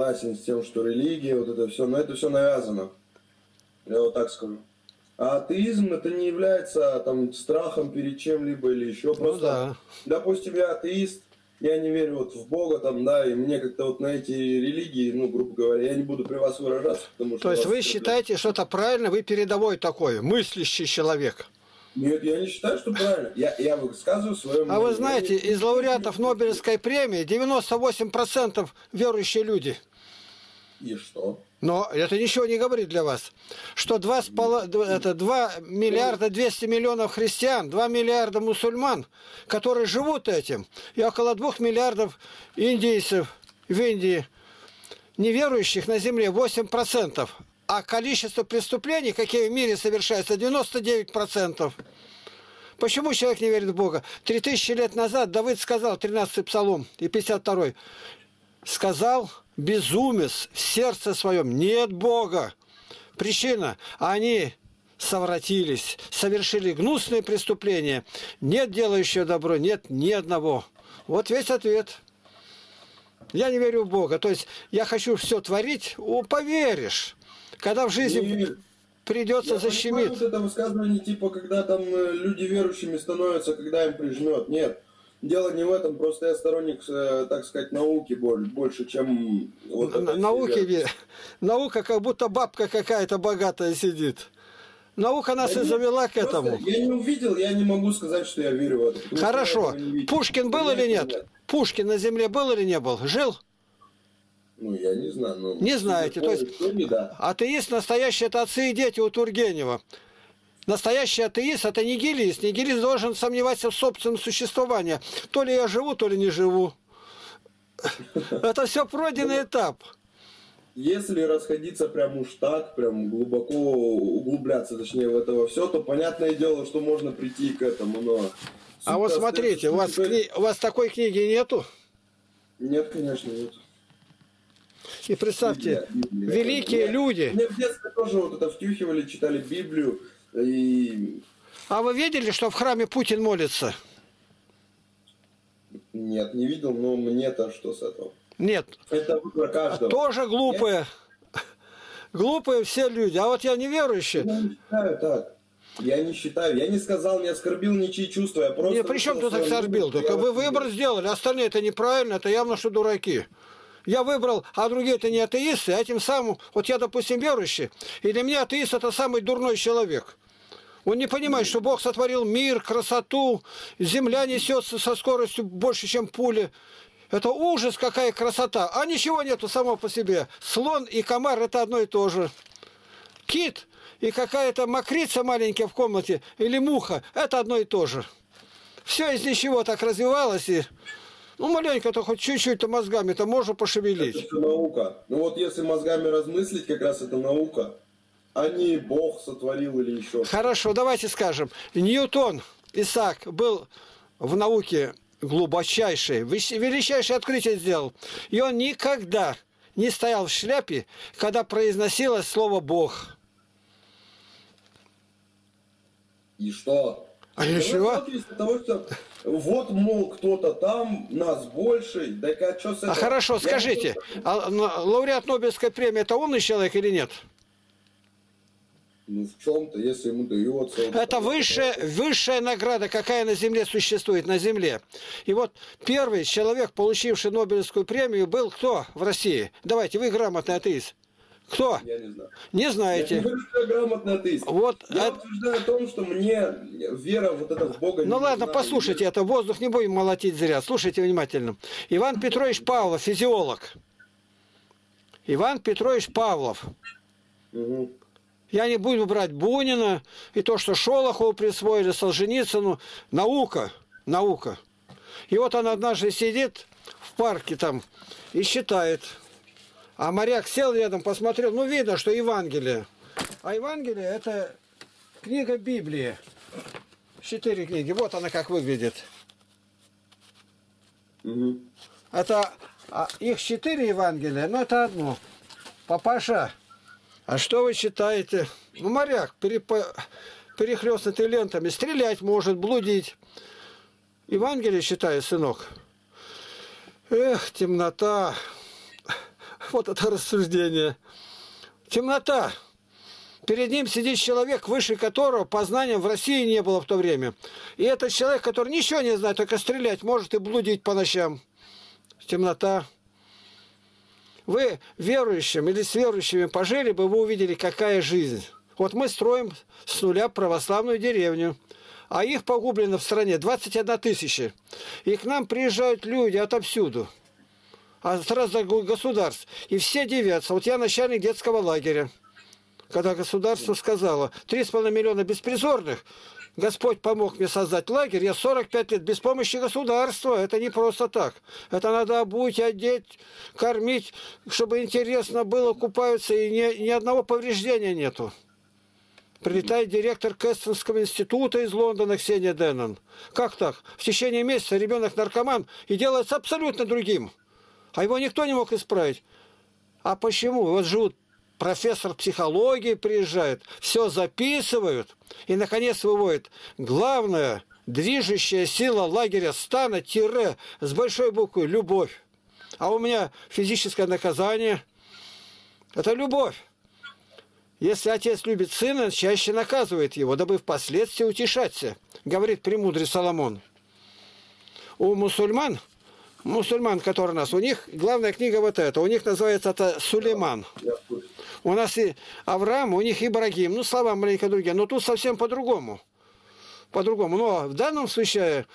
Согласен с тем, что религия, вот это все, но это все навязано. Я вот так скажу. А атеизм это не является там страхом перед чем-либо или еще просто. Ну, да. Допустим, я атеист, я не верю вот в Бога там, да, и мне как-то вот на эти религии, ну, грубо говоря, я не буду при вас выражаться, потому что. То есть вы считаете, что это правильно, вы передовой такой, мыслящий человек. Нет, я не считаю, что правильно. Я высказываю свое мнение. А вы знаете, из лауреатов Нобелевской премии 98% верующие люди. И что? Но это ничего не говорит для вас. Что 2 миллиарда 200 миллионов христиан, 2 миллиарда мусульман, которые живут этим, и около 2 миллиардов индейцев в Индии, неверующих на земле 8%. А количество преступлений, какие в мире совершаются, 99%. Почему человек не верит в Бога? 3000 лет назад Давид сказал, 13-й псалом и 52-й, сказал безумец в сердце своем, нет Бога. Причина, они совратились, совершили гнусные преступления. Нет делающего добро, нет ни одного. Вот весь ответ. Я не верю в Бога. То есть я хочу все творить, о, поверишь. Когда в жизни придется защемить. Вот это высказывание типа, когда там люди верующими становятся, когда им прижмет. Нет. Дело не в этом. Просто я сторонник, так сказать, науки больше, чем... Вот науки, наука как будто бабка какая-то богатая сидит. Наука нас и завела к этому. Я не увидел, я не могу сказать, что я верю в это. Хорошо. Пушкин был или нет? Пушкин на земле был или не был? Жил? Ну, я не знаю. Но... Не знаете. То есть, да. Атеист настоящий – это отцы и дети у Тургенева. Настоящий атеист – это нигилист. Нигилист должен сомневаться в собственном существовании. То ли я живу, то ли не живу. Это все пройденный этап. Если расходиться прям уж так, прям глубоко углубляться, точнее, в это все, то понятное дело, что можно прийти к этому. Но... А вот смотрите, у вас такой книги нету? Нет, конечно, нет. И представьте, Библия, великие люди. Мне в детстве тоже вот это втюхивали, читали Библию. И... А вы видели, что в храме Путин молится? Нет, не видел, но мне-то что с этого? Нет. Это выбор каждого. Тоже глупые. Я... Глупые все люди. А вот я неверующий. Я не считаю так. Я не считаю. Я не сказал, не оскорбил ничьи чувства. Я просто... Нет, при чем тут оскорбил? Только вы выбор сделали. Остальные это неправильно. Это явно, что дураки. Я выбрал, а другие-то не атеисты, а тем самым, вот я, допустим, верующий, и для меня атеист – это самый дурной человек. Он не понимает, что Бог сотворил мир, красоту, земля несется со скоростью больше, чем пули. Это ужас, какая красота. А ничего нету само по себе. Слон и комар – это одно и то же. Кит и какая-то мокрица маленькая в комнате или муха – это одно и то же. Все из ничего так развивалось и... Ну, маленько-то хоть чуть-чуть-то мозгами-то можно пошевелить. Это наука. Ну, вот если мозгами размыслить, как раз это наука. А не Бог сотворил или еще. Хорошо, давайте скажем. Ньютон, Исаак, был в науке глубочайший, величайшее открытие сделал. И он никогда не стоял в шляпе, когда произносилось слово «Бог». И что? А ничего? Вот, мол, кто-то там, нас больше, да как, что с этого? А хорошо, скажите, а лауреат Нобелевской премии – это умный человек или нет? Ну, в чем-то, если ему дается... Это высшая награда, какая на Земле существует, на Земле. И вот первый человек, получивший Нобелевскую премию, был кто в России? Давайте, вы грамотный атеист. Кто? Я не знаю. Не знаете. Я не говорю, что я грамотный атеист. Вот я утверждаю о том, что мне вера вот эта в Бога не нужна. Ну ладно, послушайте это. Воздух не будем молотить зря. Слушайте внимательно. Иван Петрович Павлов, физиолог. Иван Петрович Павлов. Угу. Я не буду брать Бунина и то, что Шолохову присвоили, Солженицыну. Наука. Наука. И вот она однажды сидит в парке там и считает... А моряк сел рядом, посмотрел, ну, видно, что Евангелие. А Евангелие – это книга Библии. 4 книги. Вот она как выглядит. Угу. Это их 4 Евангелия, но это одно. Папаша, а что вы считаете? Ну, моряк, перехлёстнутый лентами, стрелять может, блудить. Евангелие, считаю, сынок. Эх, темнота. Вот это рассуждение. Темнота. Перед ним сидит человек, выше которого по знаниям в России не было в то время. И это человек, который ничего не знает, только стрелять может и блудить по ночам. Темнота. Вы верующим или с верующими пожили бы, вы увидели, какая жизнь. Вот мы строим с нуля православную деревню, а их погублено в стране 21 тысяча. И к нам приезжают люди отовсюду, а сразу государств. И все девятся. Вот я начальник детского лагеря. Когда государство сказало, 3,5 миллиона беспризорных, Господь помог мне создать лагерь, я 45 лет без помощи государства, это не просто так. Это надо обуть, одеть, кормить, чтобы интересно было, купаются, и ни одного повреждения нету. Прилетает директор Кэстонского института из Лондона Ксения Дэнон. Как так? В течение месяца ребенок наркоман и делается абсолютно другим. А его никто не мог исправить. А почему? Вот живут. Профессор психологии приезжает, все записывают и, наконец, выводит. Главная движущая сила лагеря стана тире с большой буквы – любовь. А у меня физическое наказание – это любовь. Если отец любит сына, чаще наказывает его, дабы впоследствии утешаться, говорит премудрый Соломон. У мусульман, которые у нас, у них главная книга вот эта, у них называется это «Сулейман». У нас и Авраам, у них Ибрагим. Ну, слова маленько другие. Но тут совсем по-другому. По-другому. Но в данном случае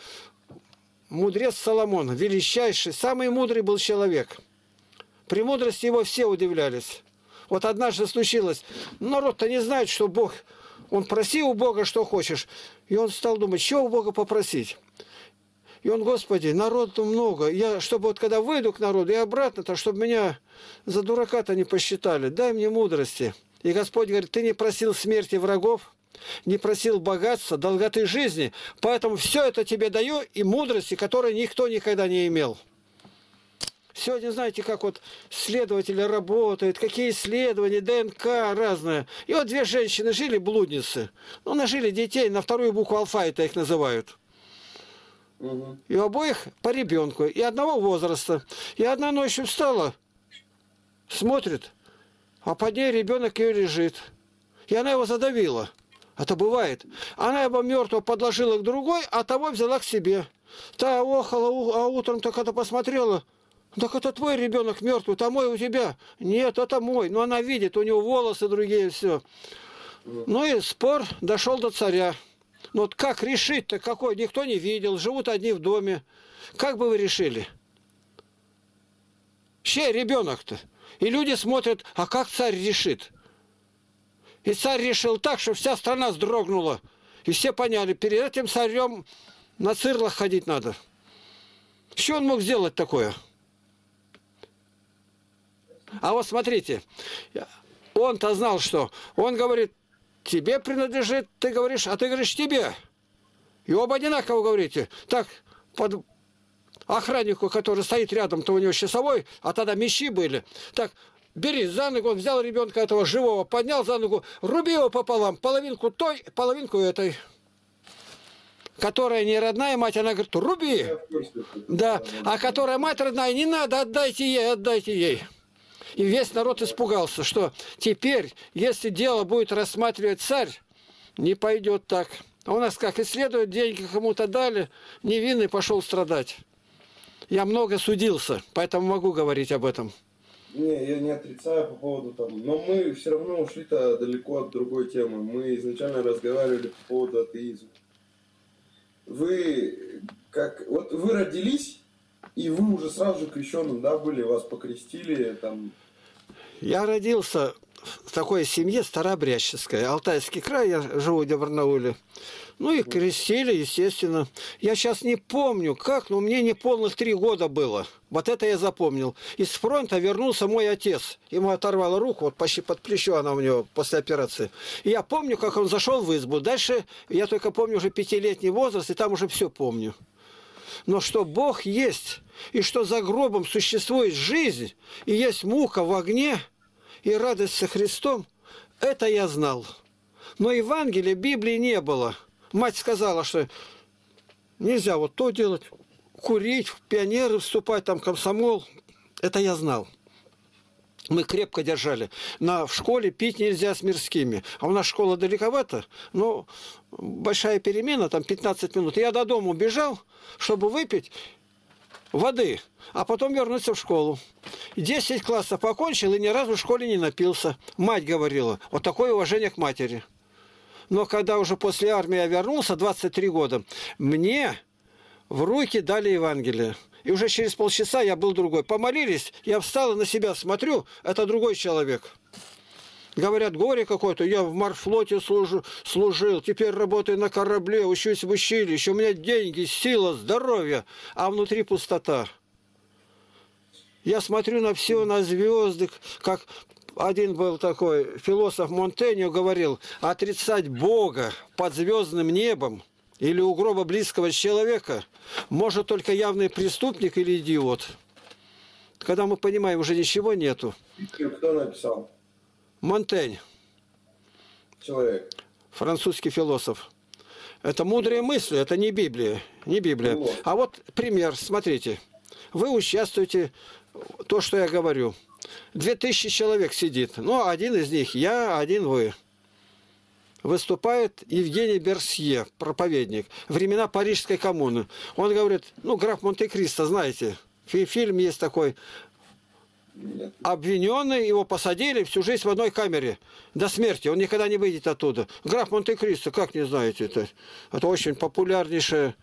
мудрец Соломон, величайший, самый мудрый был человек. При мудрости его все удивлялись. Вот однажды случилось. Народ-то не знает, что Бог... Он просил у Бога, что хочешь. И он стал думать, что у Бога попросить. И он, Господи, народу много. Я, чтобы вот когда выйду к народу и обратно-то, чтобы меня за дурака-то не посчитали. Дай мне мудрости. И Господь говорит, ты не просил смерти врагов, не просил богатства, долготы жизни. Поэтому все это тебе даю и мудрости, которой никто никогда не имел. Сегодня, знаете, как вот следователи работают, какие исследования, ДНК разное. И вот две женщины жили, блудницы. Ну, нажили детей, на вторую букву алфавита их называют. И у обоих по ребенку, и одного возраста. И одна ночью встала, смотрит, а под ней ребенок ее лежит. И она его задавила. Это бывает. Она его мертвого подложила к другой, а того взяла к себе. Та охала, а утром только это посмотрела. Так это твой ребенок мертвый, а мой у тебя. Нет, это мой. Но она видит, у него волосы другие, все. Ну и спор дошел до царя. Ну вот как решить-то, какой никто не видел, живут одни в доме. Как бы вы решили? Чей ребенок-то? И люди смотрят, а как царь решит? И царь решил так, что вся страна вздрогнула. И все поняли, перед этим царем на цирлах ходить надо. Что он мог сделать такое? А вот смотрите, он-то знал, что он говорит, тебе принадлежит, ты говоришь, а ты говоришь тебе. И оба одинаково говорите. Так, под охраннику, который стоит рядом, то у него часовой, а тогда мечи были. Так, бери за ногу, он взял ребенка этого живого, поднял за ногу, руби его пополам, половинку той, половинку этой. Которая не родная мать, она говорит, руби. Да, а которая мать родная, не надо, отдайте ей, отдайте ей. И весь народ испугался, что теперь, если дело будет рассматривать царь, не пойдет так. А у нас как исследуют, деньги кому-то дали, невинный пошел страдать. Я много судился, поэтому могу говорить об этом. Не, я не отрицаю по поводу там, но мы все равно ушли-то далеко от другой темы. Мы изначально разговаривали по поводу атеизма. Вы как, вот вы родились... И вы уже сразу же крещеным, да, были, вас покрестили, там... Я родился в такой семье старообрядческой, Алтайский край, я живу в Барнауле. Ну и крестили, естественно. Я сейчас не помню, как, но мне неполных 3 года было. Вот это я запомнил. Из фронта вернулся мой отец. Ему оторвало руку, вот почти под плечо она у него после операции. И я помню, как он зашел в избу. Дальше я только помню уже 5-летний возраст, и там уже все помню. Но что Бог есть, и что за гробом существует жизнь, и есть мука в огне, и радость со Христом, это я знал. Но Евангелия, Библии не было. Мать сказала, что нельзя вот то делать, курить, в пионеры вступать, там комсомол. Это я знал. мы крепко держали. В школе пить нельзя с мирскими. А у нас школа далековато, но большая перемена, там 15 минут. Я до дома бежал, чтобы выпить воды, а потом вернуться в школу. 10 классов покончил и ни разу в школе не напился. Мать говорила, вот такое уважение к матери. Но когда уже после армии я вернулся, 23 года, мне в руки дали Евангелие. И уже через полчаса я был другой. Помолились, я встал и на себя смотрю, это другой человек. Говорят, горе какое-то, я в морфлоте служил, теперь работаю на корабле, учусь в училище, у меня деньги, сила, здоровье, а внутри пустота. Я смотрю на все, на звезды, как один был такой философ Монтень, говорил, отрицать Бога под звездным небом или угроба близкого человека может только явный преступник или идиот. Когда мы понимаем, уже ничего нету. Кто написал? Монтень. Человек. Французский философ. Это мудрые мысли, это не Библия. Не Библия. А вот пример, смотрите. Вы участвуете, то, что я говорю. 2000 человек сидит. Ну, один из них я, один вы. Выступает Евгений Берсье, проповедник. Времена Парижской коммуны. Он говорит, ну, граф Монте-Кристо, знаете, фильм есть такой. Обвиненный, его посадили всю жизнь в одной камере. До смерти. Он никогда не выйдет оттуда. Граф Монте-Кристо, как не знаете это? Это очень популярнейшее.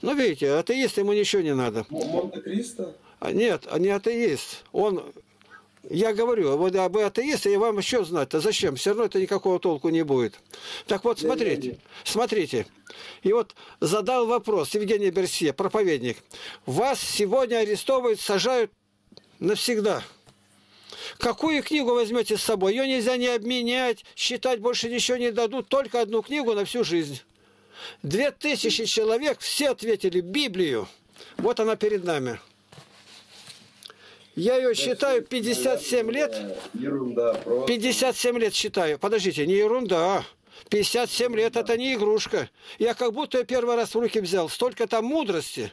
Ну, видите, атеист, ему ничего не надо. Монте-Кристо? Нет, не атеист. Он... Я говорю, вот об атеисте, я вам еще знать-то зачем? Все равно это никакого толку не будет. Так вот, смотрите, смотрите. И вот задал вопрос Евгений Берсье, проповедник. Вас сегодня арестовывают, сажают навсегда. Какую книгу возьмете с собой? Ее нельзя не обменять, считать больше ничего не дадут, только одну книгу на всю жизнь. 2000 человек, все ответили Библию. Вот она перед нами. Я ее считаю 57 лет. 57 лет считаю. Подождите, не ерунда. 57 лет это не игрушка. Я как будто ее первый раз в руки взял. Столько там мудрости.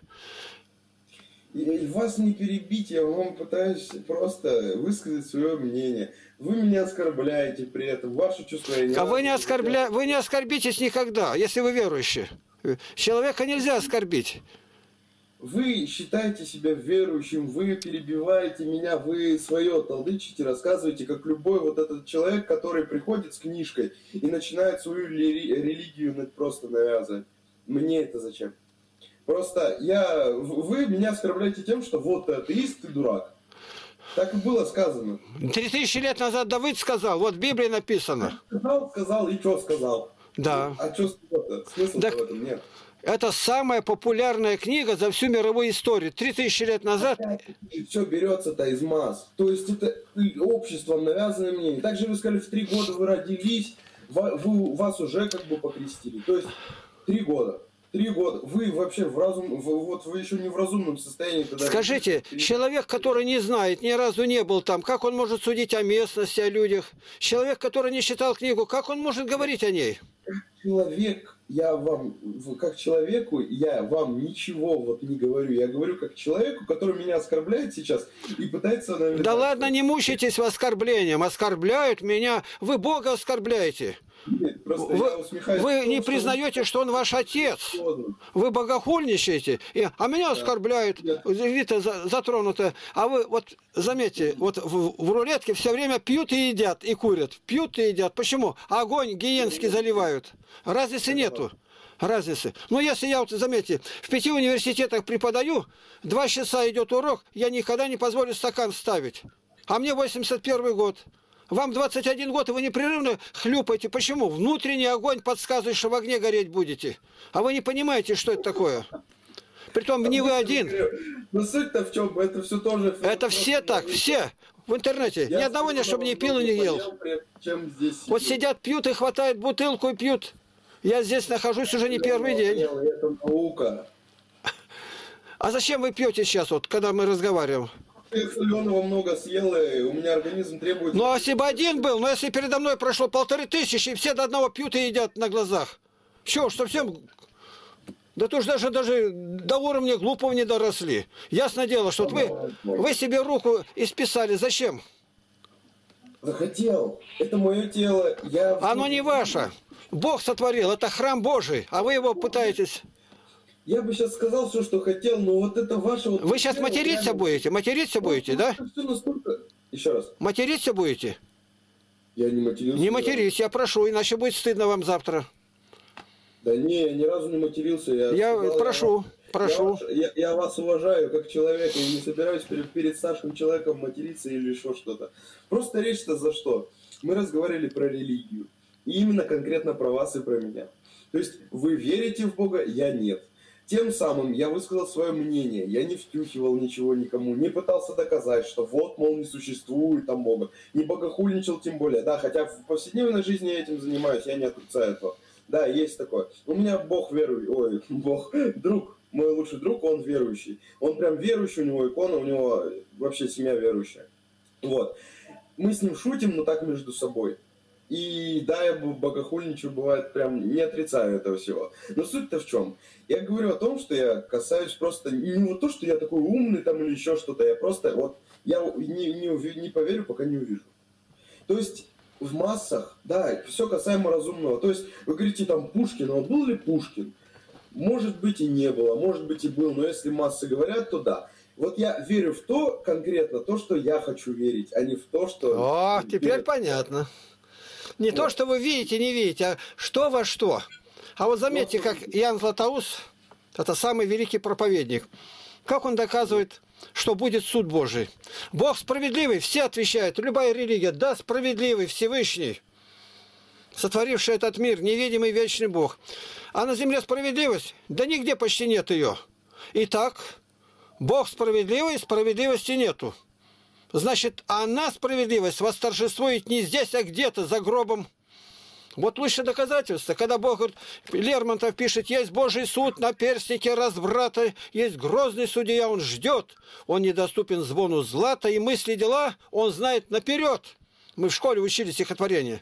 Вас не перебить, я вам пытаюсь просто высказать свое мнение. Вы меня оскорбляете при этом, ваши чувства... А вы не оскорбитесь никогда, если вы верующие. Человека нельзя оскорбить. Вы считаете себя верующим, вы перебиваете меня, вы свое толдычите, рассказываете, как любой вот этот человек, который приходит с книжкой и начинает свою религию просто навязывать. Мне это зачем? Просто вы меня оскорбляете тем, что вот ты атеист, ты дурак. Так и было сказано. 3000 лет назад Давид сказал, вот в Библии написано. Сказал и что сказал. Да. А что сказал-то? Смысла в этом нет. Это самая популярная книга за всю мировую историю. 3000 лет назад. И все берется-то из масс. То есть это обществом навязанное мнение. Также вы сказали, в 3 года вы родились, вас уже как бы покрестили. То есть 3 года. 3 года. Вы вообще в разум... Вот вы еще не в разумном состоянии. Когда... Скажите, человек, который не знает, ни разу не был там, как он может судить о местности, о людях? Человек, который не читал книгу, как он может говорить о ней? Как человеку, я вам ничего вот не говорю. Я говорю как человеку, который меня оскорбляет сейчас и пытается... Наверное... Да ладно, не мучайтесь оскорблением. Оскорбляют меня. Вы Бога оскорбляете. Нет, вы не признаете, что он ваш отец. Вы богохульничаете, а меня оскорбляют. Вита затронута. А вы вот заметьте, вот в рулетке все время пьют и едят, и курят. Пьют и едят. Почему? Огонь гиенский заливают. Разницы нету. Разницы. Но если я, вот заметьте, в 5 университетах преподаю, 2 часа идет урок, я никогда не позволю стакан ставить. А мне 81 год. Вам 21 год, и вы непрерывно хлюпаете. Почему? Внутренний огонь подсказывает, что в огне гореть будете. А вы не понимаете, что это такое. Притом не вы один. Но суть-то в чем? Это все тоже... Это все так, все. В интернете. Ни одного нет, чтобы не пил и не ел. Вот сидят, пьют и хватают бутылку и пьют. Я здесь нахожусь уже не первый день. Это наука. А зачем вы пьете сейчас, вот, когда мы разговариваем? Соленого много съел, и у меня организм требует... Ну, а если бы один был, но если передо мной прошло 1500, и все до одного пьют и едят на глазах. Чего, что всем... Да то уж даже до уровня глупого не доросли. Ясно дело, что вы себе руку исписали. Зачем? захотел. Это мое тело. Я... Оно не ваше. Бог сотворил. Это храм Божий. А вы его пытаетесь... Я бы сейчас сказал все, что хотел, но вот это ваше... Вот вы сейчас материться будете? Материться будете, да? Все настолько... Еще раз. Материться будете? Я не матерился. Не матерись, я прошу, иначе будет стыдно вам завтра. Да не, я ни разу не матерился. Я прошу. Я вас уважаю как человека, и не собираюсь перед старшим человеком материться или еще что-то. Просто речь-то за что? Мы разговаривали про религию. И именно конкретно про вас и про меня. То есть вы верите в Бога, я нет. Тем самым я высказал свое мнение, я не втюхивал ничего никому, не пытался доказать, что вот, мол, не существует там Бога, не богохульничал тем более, да, хотя в повседневной жизни я этим занимаюсь, я не отрицаю этого, да, есть такое. У меня Бог верующий, ой, Бог, друг, мой лучший друг, он верующий, он прям верующий, у него икона, у него вообще семья верующая, вот. Мы с ним шутим, но так между собой. И да, я богохульничаю, бывает, прям не отрицаю этого всего. Но суть-то в чем? Я говорю о том, что я касаюсь просто... Не вот то, что я такой умный там или еще что-то. Я просто вот... Я не поверю, пока не увижу. То есть в массах, да, все касаемо разумного. То есть вы говорите там Пушкин, а был ли Пушкин? Может быть и не было, может быть и был. Но если массы говорят, то да. Вот я верю в то, конкретно то, что я хочу верить, а не в то, что... О, теперь понятно. Не то, что вы видите, не видите, а что во что. А вот заметьте, как Иоанн Златоуст, это самый великий проповедник, как он доказывает, что будет суд Божий. Бог справедливый, все отвечают, любая религия, да, справедливый, Всевышний, сотворивший этот мир, невидимый вечный Бог. А на земле справедливость? Да нигде почти нет ее. Итак, Бог справедливый, справедливости нету. Значит, она, справедливость, восторжествует не здесь, а где-то, за гробом. Вот лучшее доказательство, когда Бог говорит, Лермонтов пишет, есть Божий суд на перстнике разврата, есть грозный судья, он ждет, он недоступен звону злата, и мысли, дела он знает наперед. Мы в школе учили стихотворение.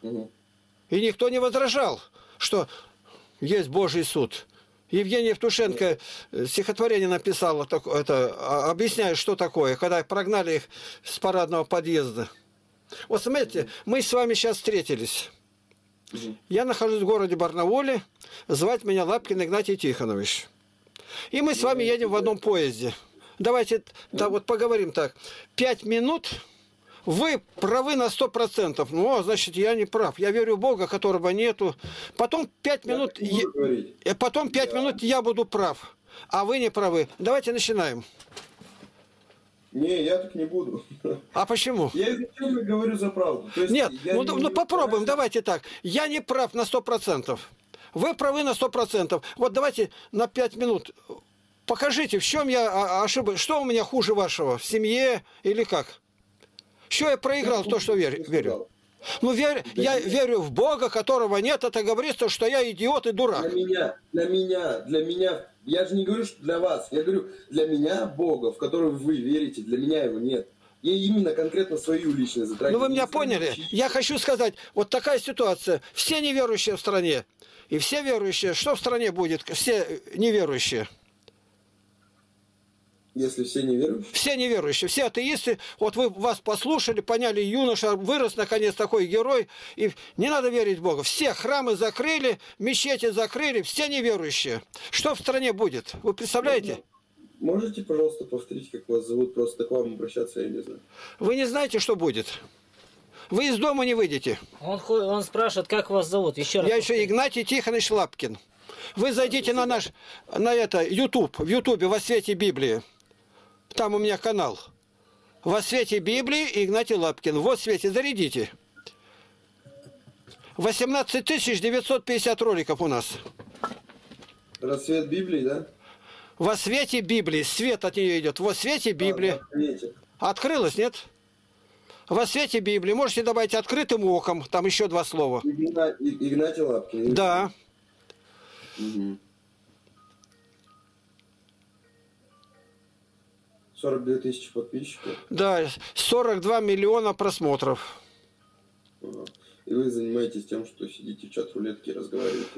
И никто не возражал, что есть Божий суд. Евгений Евтушенко стихотворение написал, это, объясняя, что такое, когда прогнали их с парадного подъезда. Вот смотрите, мы с вами сейчас встретились. Я нахожусь в городе Барнауле, звать меня Лапкин Игнатий Тихонович. И мы с вами едем в одном поезде. Давайте да, вот поговорим так. 5 минут, вы правы на 100%. Ну, значит, я не прав. Я верю в Бога, которого нету. Потом 5 минут, потом 5 минут я буду прав, а вы не правы. Давайте начинаем. Не, я так не буду. А почему? Я изначально говорю за правду. То есть нет, ну попробуем, давайте так. Я не прав на 100%. Вы правы на 100%. Вот давайте на 5 минут покажите, в чем я ошибаюсь. Что у меня хуже вашего? В семье или как? Что я проиграл в то, что верю? Ну, я верю в Бога, которого нет, это говорится, что я идиот и дурак. Для меня, я же не говорю, что для вас, я говорю, для меня Бога, в которого вы верите, для меня его нет. Я именно конкретно свою личность затрагиваю. Ну, вы меня поняли? Я хочу сказать, вот такая ситуация, все неверующие в стране, и все верующие, что в стране будет, все неверующие? Если все неверующие? Все неверующие, все атеисты. Вот вы вас послушали, поняли, юноша вырос, наконец, такой герой. И не надо верить в Бога. Все храмы закрыли, мечети закрыли, все неверующие. Что в стране будет? Вы представляете? Можете, пожалуйста, повторить, как вас зовут? Просто к вам обращаться, я не знаю. Вы не знаете, что будет? Вы из дома не выйдете. Он спрашивает, как вас зовут? Еще раз. Я еще Игнатий Тихонович Лапкин. Вы зайдите на наш, на это, YouTube, в Ютубе «Во свете Библии». Там у меня канал. «Во свете Библии» Игнатий Лапкин. Вот свете, зарядите. 18 950 роликов у нас. Рассвет Библии, да? «Во свете Библии». Свет от нее идет. «Во свете Библии». Открылось, нет? «Во свете Библии». Можете добавить «открытым оком». Там еще 2 слова. Игнатий Лапкин. Да. Угу. 42 000 подписчиков. Да, 42 миллиона просмотров. И вы занимаетесь тем, что сидите в чат-рулетке и разговариваете.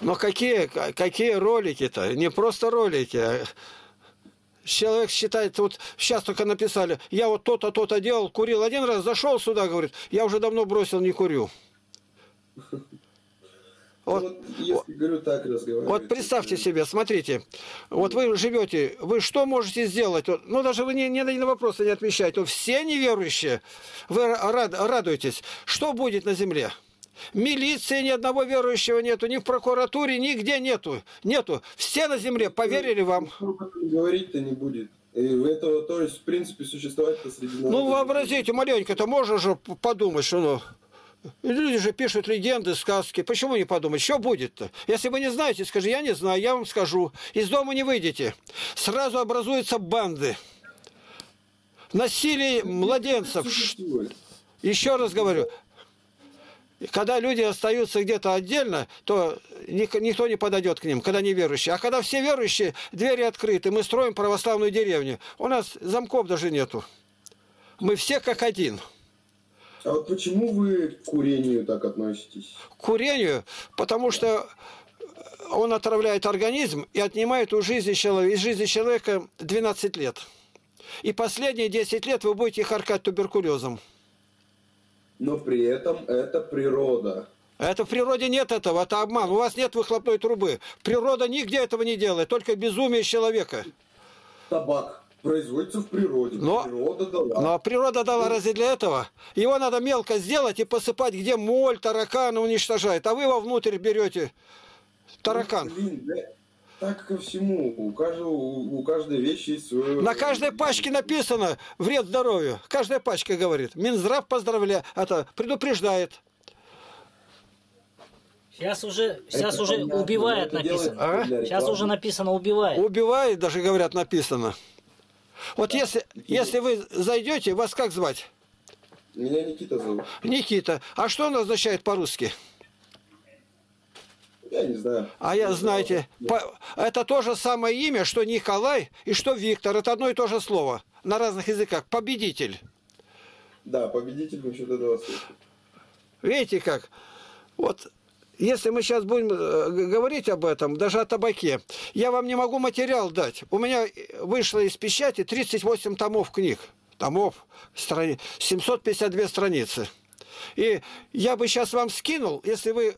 Но какие ролики-то? Не просто ролики, а человек считает, вот сейчас только написали, я вот то-то, то-то делал, курил один раз, зашел сюда, говорит, я уже давно бросил, не курю. Вот, если, говорю, так вот представьте себе, смотрите, вот вы живете, вы что можете сделать? Ну, даже вы ни на вопросы не отвечаете. Все неверующие, вы радуетесь. Что будет на земле? Милиции ни одного верующего нету, ни в прокуратуре, нигде нету. Все на земле поверили вам. Говорить-то не будет. И этого тоже, в принципе, существовать-то среди народа. Ну, вообразите, маленько-то можно же подумать, что ну... Люди же пишут легенды, сказки. Почему не подумать, что будет-то? Если вы не знаете, скажи, я не знаю, я вам скажу. Из дома не выйдете. Сразу образуются банды. Насилие младенцев. Еще раз говорю. Когда люди остаются где-то отдельно, то никто не подойдет к ним, когда не верующие. А когда все верующие, двери открыты. Мы строим православную деревню. У нас замков даже нету. Мы все как один. А вот почему вы к курению так относитесь? К курению? Потому что он отравляет организм и отнимает у жизни человека, из жизни человека 12 лет. И последние 10 лет вы будете харкать туберкулезом. Но при этом это природа. Это в природе нет этого, это обман. У вас нет выхлопной трубы. Природа нигде этого не делает, только безумие человека. Табак производится в природе. Но природа дала. Но природа дала разве для этого? Его надо мелко сделать и посыпать, где моль, тараканы уничтожает. А вы его внутрь берете. Таракан. Ну, блин, да, так ко всему. У каждой вещи есть свое... На каждой пачке написано вред здоровью. Каждая пачка говорит. Минздрав поздравляет. Это предупреждает. Сейчас уже убивает написано. А? Сейчас уже написано убивает. Убивает, даже говорят, написано. Вот да. если вы зайдете, вас как звать? Меня Никита зовут. Никита. А что он означает по-русски? Я не знаю. А я, знаете, это то же самое имя, что Николай и что Виктор. Это одно и то же слово на разных языках. Победитель. Да, победитель мы еще до этого слышали. Видите как? Вот... Если мы сейчас будем говорить об этом, даже о табаке, я вам не могу материал дать. У меня вышло из печати 38 томов книг, 752 страницы. И я бы сейчас вам скинул, если вы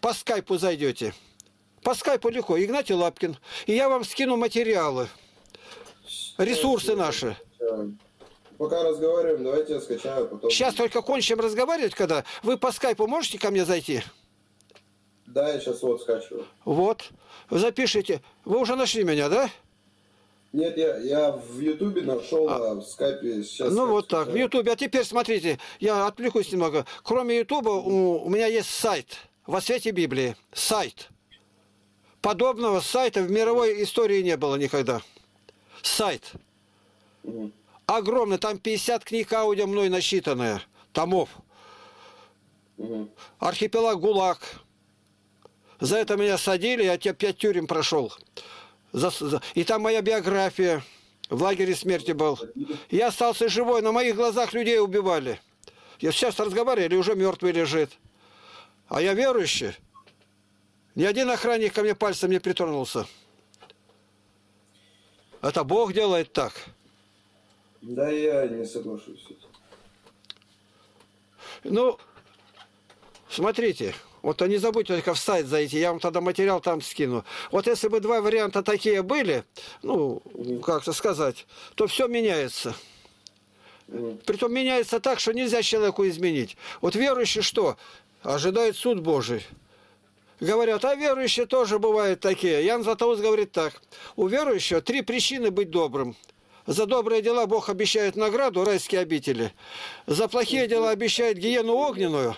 по скайпу зайдете. По скайпу легко, Игнатий Лапкин. И я вам скину материалы, ресурсы наши. Пока разговариваем, давайте я скачаю. Потом... Сейчас только кончим разговаривать, когда вы по скайпу можете ко мне зайти? Да, я сейчас вот скачиваю. Вот. Запишите. Вы уже нашли меня, да? Нет, я в Ютубе нашел, а в Скайпе сейчас... Ну, вот так, в Ютубе. А теперь смотрите, я отвлекусь немного. Кроме Ютуба у меня есть сайт «Во свете Библии». Сайт. Подобного сайта в мировой истории не было никогда. Сайт. Огромный. Там 50 книг аудио мной насчитанные. Томов. Архипелаг ГУЛАГ. За это меня садили, я 5 тюрем прошел. И там моя биография. В лагере смерти был. Я остался живой, на моих глазах людей убивали. Я сейчас разговариваю, уже мертвый лежит. А я верующий. Ни один охранник ко мне пальцем не притронулся. Это Бог делает так. Да, я не соглашусь. Ну, смотрите. Вот не забудьте только в сайт зайти, я вам тогда материал там скину. Вот если бы два варианта такие были, ну, как-то сказать, то все меняется. Притом меняется так, что нельзя человеку изменить. Вот верующий что? Ожидает суд Божий. Говорят, а верующие тоже бывают такие. Иоанн Златоуст говорит так. У верующего 3 причины быть добрым. За добрые дела Бог обещает награду, райские обители. За плохие дела обещает гиену огненную,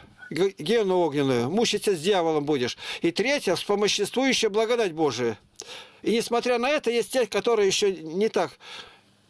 мучиться с дьяволом будешь. И третье, вспомоществующая благодать Божия. И несмотря на это, есть те, которые еще не так.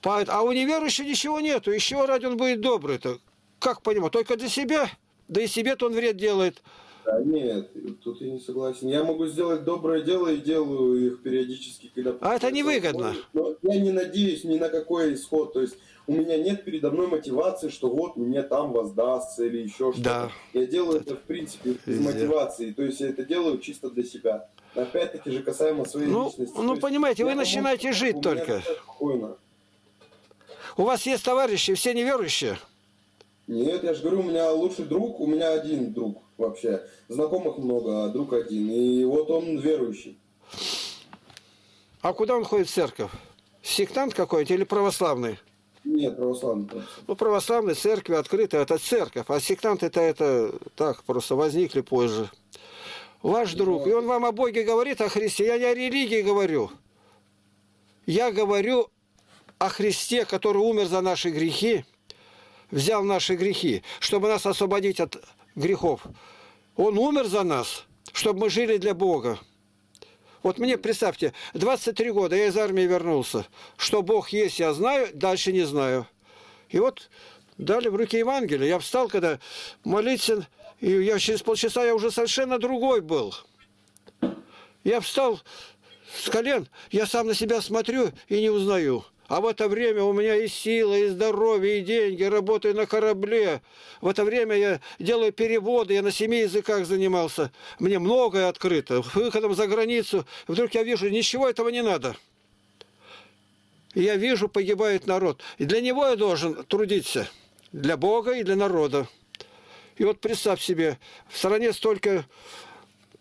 А у неверующего ничего нету. Из чего ради он будет добрый-то? Как понимать? Только для себя? Да и себе-то он вред делает. Да, нет, тут я не согласен. Я могу сделать доброе дело и делаю их периодически. Когда это невыгодно. Но я не надеюсь ни на какой исход. То есть у меня нет передо мной мотивации, что вот мне там воздастся или еще что-то. Да. Я делаю это в принципе без мотивации. То есть я это делаю чисто для себя. Опять-таки же касаемо своей личности. Ну, понимаете, вы начинаете жить только. У вас есть товарищи, все неверующие? Нет, я же говорю, у меня лучший друг, у меня один друг вообще. Знакомых много, а друг один. И вот он верующий. А куда он ходит в церковь? Сектант какой-то или православный? Нет, православный. Ну, православные церкви открыты, это церковь. А сектанты-то это так просто возникли позже. Ваш друг, и он вам о Боге говорит, о Христе. Я не о религии говорю. Я говорю о Христе, который умер за наши грехи, взял наши грехи, чтобы нас освободить от грехов. Он умер за нас, чтобы мы жили для Бога. Вот мне, представьте, 23 года я из армии вернулся. Что Бог есть, я знаю, дальше не знаю. И вот дали в руки Евангелие. Я встал, когда молиться, и я через полчаса я уже совершенно другой был. Я встал с колен, я сам на себя смотрю и не узнаю. А в это время у меня и сила, и здоровье, и деньги, работаю на корабле. В это время я делаю переводы, я на 7 языках занимался. Мне многое открыто. Выходом за границу. Вдруг я вижу, ничего этого не надо. И я вижу, погибает народ. И для него я должен трудиться. Для Бога и для народа. И вот представь себе, в стране столько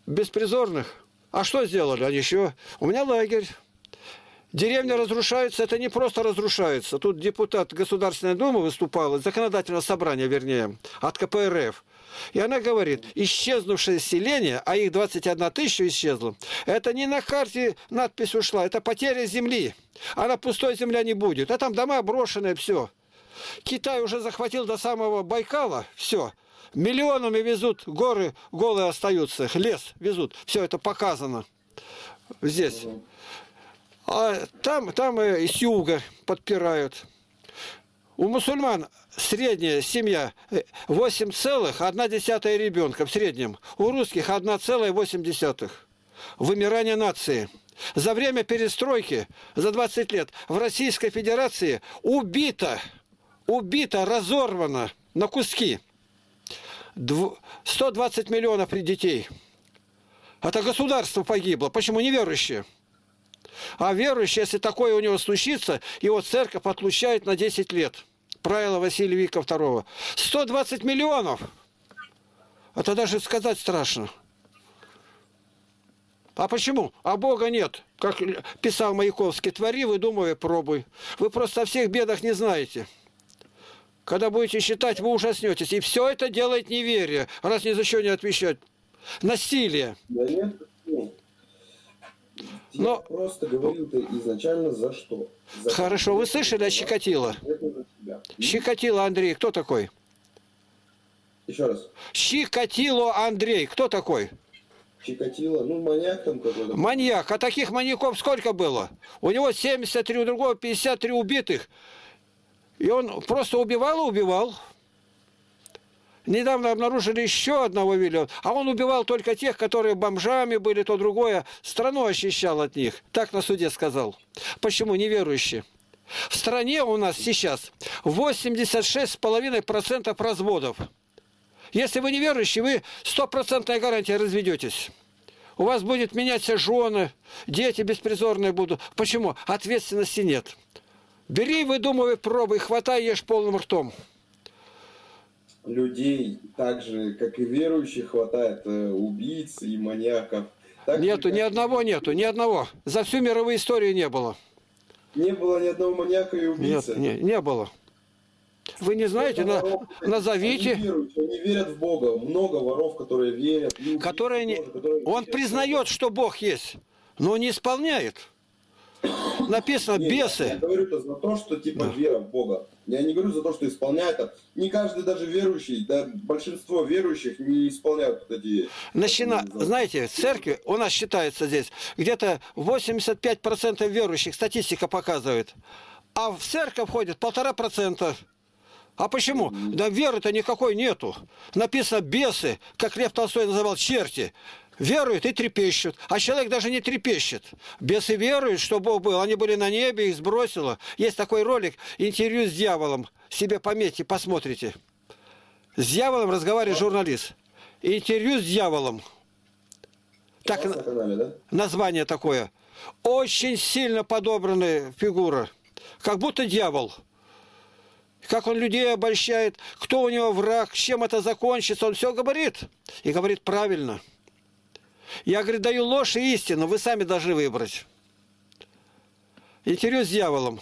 беспризорных. А что сделали? Они еще... У меня лагерь. Деревня разрушается, это не просто разрушается. Тут депутат Государственной Думы выступала, законодательного собрания, вернее, от КПРФ. И она говорит, исчезнувшее селение, а их 21 тысяча исчезло, это не на карте надпись ушла, это потеря земли. Она пустой, земля не будет. А там дома брошенные, все. Китай уже захватил до самого Байкала, все. Миллионами везут, горы голые остаются, лес везут. Все это показано здесь. А там и с юга подпирают. У мусульман средняя семья 8,1 ребенка в среднем. У русских 1,8. Вымирание нации. За время перестройки, за 20 лет, в Российской Федерации убито, разорвано на куски 120 миллионов детей. Это государство погибло. Почему неверующие? А верующий, если такое у него случится, его церковь отлучает на 10 лет. Правило Василия Вика II. 120 миллионов! Это даже сказать страшно. А почему? А Бога нет. Как писал Маяковский, твори, выдумывай, пробуй. Вы просто о всех бедах не знаете. Когда будете считать, вы ужаснетесь. И все это делает неверие, раз ни за что не отвечать. Насилие. Но... Я просто говорил-то изначально за что. За хорошо, вы слышали о Чикатило? Чикатило Андрей, кто такой? Еще раз. Чикатило Андрей, кто такой? Чикатило, ну маньяк там какой-то. Маньяк, а таких маньяков сколько было? У него 73, у другого 53 убитых. И он просто убивал и убивал. Недавно обнаружили еще одного миллиона, а он убивал только тех, которые бомжами были, то другое. Страну очищал от них. Так на суде сказал. Почему неверующие? В стране у нас сейчас 86,5% разводов. Если вы неверующие, вы 100% гарантия разведетесь. У вас будет меняться жены, дети беспризорные будут. Почему? Ответственности нет. Бери, выдумывай, пробуй, хватай, ешь полным ртом. Людей, так же, как и верующих, хватает убийц и маньяков. Так нету, ни одного. За всю мировую историю не было. Не было ни одного маньяка и убийцы? Нет, не было. Вы не знаете, назовите... Они верят в Бога. Много воров, которые верят. Он признает, что Бог есть, но не исполняет. Написано бесы. Я говорю за то, что типа вера в Бога. Я не говорю за то, что исполняют. Не каждый даже верующий, да, большинство верующих не исполняют эти... Знаете, церкви у нас считается здесь, где-то 85% верующих, статистика показывает. А в церковь ходит 1,5%. А почему? Да веры-то никакой нету. Написано бесы, как Лев Толстой называл, черти. Веруют и трепещут. А человек даже не трепещет. Бесы веруют, что Бог был. Они были на небе, их сбросило. Есть такой ролик, интервью с дьяволом. Себе пометьте, посмотрите. С дьяволом разговаривает журналист. Интервью с дьяволом. Так, название такое. Очень сильно подобраны фигуры. Как будто дьявол. Как он людей обольщает, кто у него враг, с чем это закончится. Он все говорит. И говорит правильно. Я, говорит, даю ложь и истину. Вы сами должны выбрать. Интерес с дьяволом.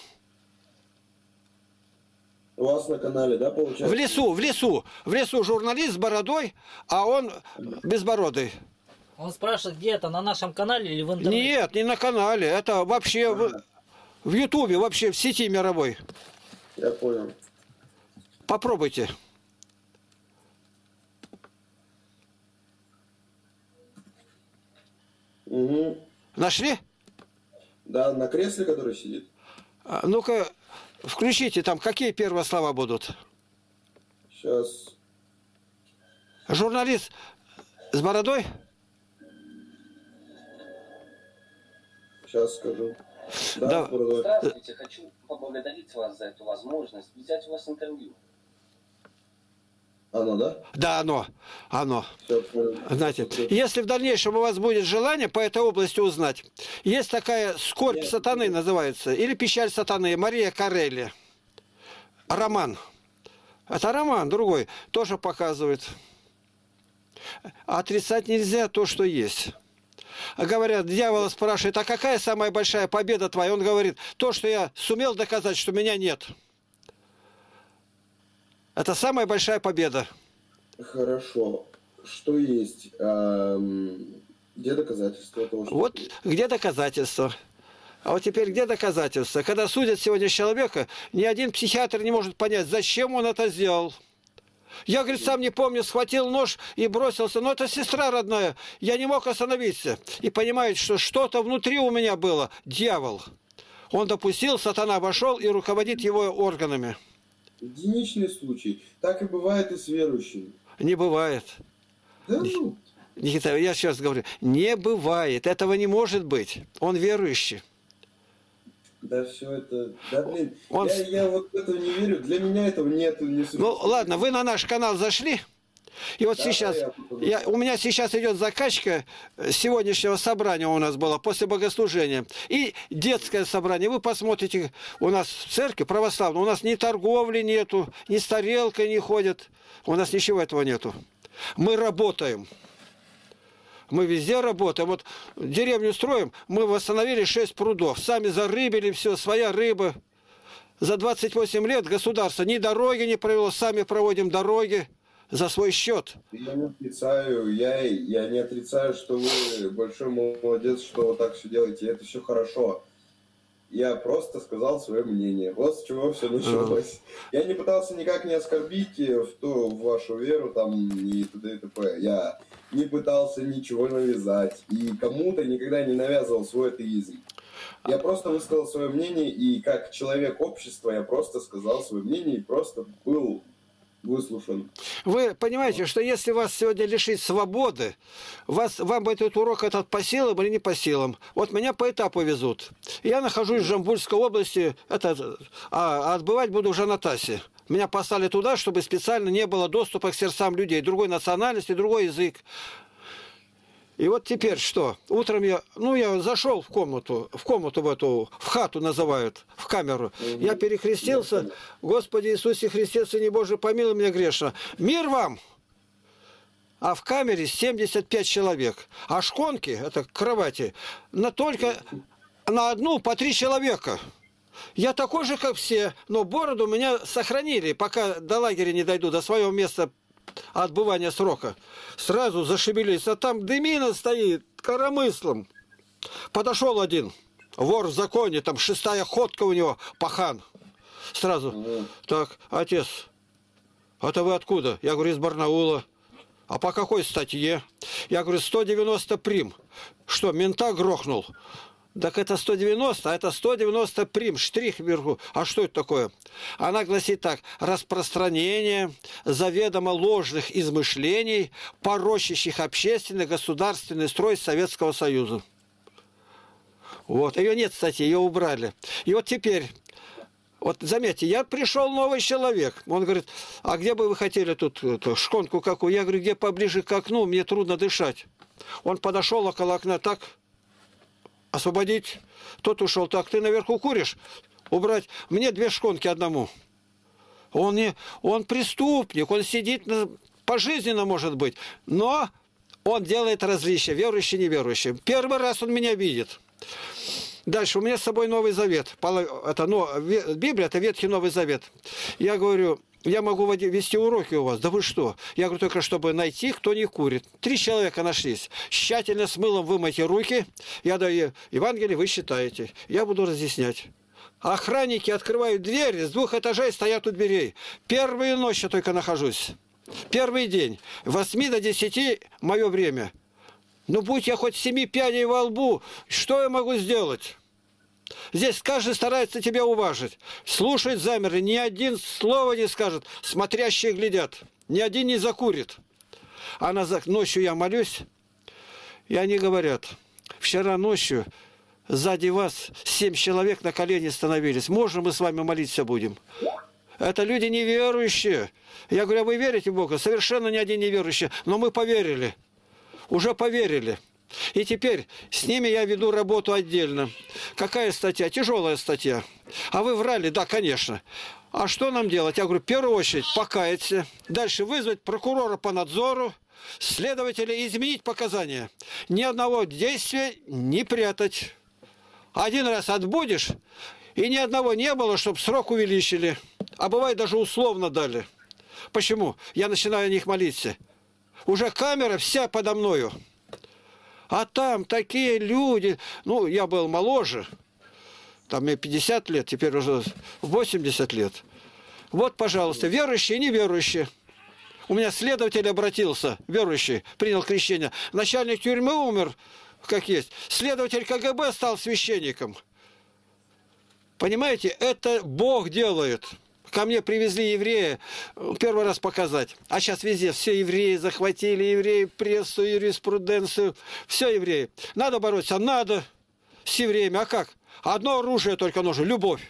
У вас на канале, да, получается? В лесу журналист с бородой, а он безбородый. Он спрашивает, где это, на нашем канале или в интернете? Нет, не на канале, это вообще в Ютубе, вообще в сети мировой. Я понял. Попробуйте. Угу. Нашли? Да, на кресле, который сидит. А, ну-ка, включите там, какие первые слова будут. Сейчас. Журналист с бородой? Сейчас скажу. Да, да. Здравствуйте, хочу поблагодарить вас за эту возможность взять у вас интервью. Оно, да? Да, оно. Все, знаете, все. Если в дальнейшем у вас будет желание по этой области узнать, есть такая «Скорбь сатаны» называется, или «Печаль сатаны», Мария Карелли. Роман. Это роман другой, тоже показывает. Отрицать нельзя то, что есть. Говорят, дьявол спрашивает, а какая самая большая победа твоя? Он говорит, то, что я сумел доказать, что меня нет. Это самая большая победа. Хорошо. Что есть? Где доказательства? Вот где доказательства. А вот теперь где доказательства? Когда судят сегодня человека, ни один психиатр не может понять, зачем он это сделал. Я, говорит, сам не помню, схватил нож и бросился. Но это сестра родная. Я не мог остановиться. И понимает, что что-то внутри у меня было. Дьявол. Он допустил, сатана вошел и руководит его органами. Единичный случай. Так и бывает и с верующими. Не бывает. Да ну. Никита, я сейчас говорю. Не бывает. Этого не может быть. Он верующий. Да все это... Да, блин, он... я вот этого не верю. Для меня этого нету. Не существует. Ну ладно, вы на наш канал зашли. И вот да, сейчас... У меня сейчас идет закачка сегодняшнего собрания у нас было, после богослужения. И детское собрание. Вы посмотрите, у нас в церкви православной, у нас ни торговли нету, ни с тарелкой не ходят. У нас ничего этого нету. Мы работаем. Мы везде работаем. Вот деревню строим, мы восстановили 6 прудов. Сами зарыбили все, своя рыба. За 28 лет государство ни дороги не провело, сами проводим дороги за свой счет. Я не отрицаю, я не отрицаю, что вы большой молодец, что вот так все делаете. Это все хорошо. Я просто сказал свое мнение. Вот с чего все началось. Я не пытался никак не оскорбить в вашу веру там и т.д. и т.п. Я не пытался ничего навязать. И кому-то никогда не навязывал свой атеизм. Я просто высказал свое мнение, и как человек общества я просто сказал свое мнение и просто был выслушан. Вы понимаете, что если вас сегодня лишить свободы, вам этот урок этот по силам или не по силам. Вот меня по этапу везут. Я нахожусь в Жамбульской области, отбывать буду в Жанатасе. Меня послали туда, чтобы специально не было доступа к сердцам людей, другой национальности, другой язык. И вот теперь что? Утром я зашел в комнату в эту, в хату называют, в камеру. Я перекрестился. Господи Иисусе Христе, Сыне Божий, помилуй меня грешно. Мир вам! А в камере 75 человек. А шконки, это кровати, только на одну по 3 человека. Я такой же, как все, но бороду меня сохранили, пока до лагеря не дойду, до своего места отбывания срока. Сразу зашевелились, а там дымина стоит коромыслом. Подошел один, вор в законе, там 6-я ходка у него, пахан. Сразу, так, отец, это вы откуда? Я говорю, из Барнаула. А по какой статье? Я говорю, 190 прим. Что, мента грохнул? Так это 190, а это 190 прим, штрих вверху. А что это такое? Она гласит так. Распространение заведомо ложных измышлений, порочащих общественный государственный строй Советского Союза. Вот. Ее нет, кстати, ее убрали. И вот теперь Вот заметьте, я пришел новый человек. Он говорит, а где бы вы хотели тут шконку какую? Я говорю, где поближе к окну, мне трудно дышать. Он подошел около окна так, освободить. Тот ушел так, ты наверху куришь? Убрать. Мне две шконки одному. Он преступник, он сидит пожизненно, может быть, но он делает различия, верующий, неверующий. Первый раз он меня видит. Дальше, у меня с собой Новый Завет. Это, Библия – это Ветхий Новый Завет. Я говорю, я могу вести уроки у вас. Да вы что? Я говорю, только чтобы найти, кто не курит. 3 человека нашлись. Тщательно с мылом вымойте руки. Я даю Евангелие, вы считаете. Я буду разъяснять. Охранники открывают двери, с 2 этажей стоят у дверей. Первую ночь я только нахожусь. Первый день. 8 до 10 мое время. Ну, будь я хоть 7 пяней во лбу, что я могу сделать? Здесь каждый старается тебя уважить. Слушать замерли, ни один слова не скажет. Смотрящие глядят, ни один не закурит. А ночью я молюсь, и они говорят, вчера ночью сзади вас 7 человек на колени становились. Можно мы с вами молиться будем? Это люди неверующие. Я говорю, а вы верите в Бога? Совершенно ни один неверующий, но мы поверили. Уже поверили. И теперь с ними я веду работу отдельно. Какая статья? Тяжелая статья. А вы врали? Да, конечно. А что нам делать? Я говорю, в первую очередь покаяться. Дальше вызвать прокурора по надзору, следователя, изменить показания. Ни одного действия не прятать. Один раз отбудешь, и ни одного не было, чтобы срок увеличили. А бывает, даже условно дали. Почему? Я начинаю о них молиться. Уже камера вся подо мною. А там такие люди... Ну, я был моложе. Там мне 50 лет, теперь уже 80 лет. Вот, пожалуйста, верующие и неверующие. У меня следователь обратился, верующий, принял крещение. Начальник тюрьмы умер, как есть. Следователь КГБ стал священником. Понимаете, это Бог делает. Ко мне привезли еврея, первый раз показать. А сейчас везде все евреи захватили, евреи, прессу, юриспруденцию, все евреи. Надо бороться, надо с евреями. А как? Одно оружие только нужно, любовь.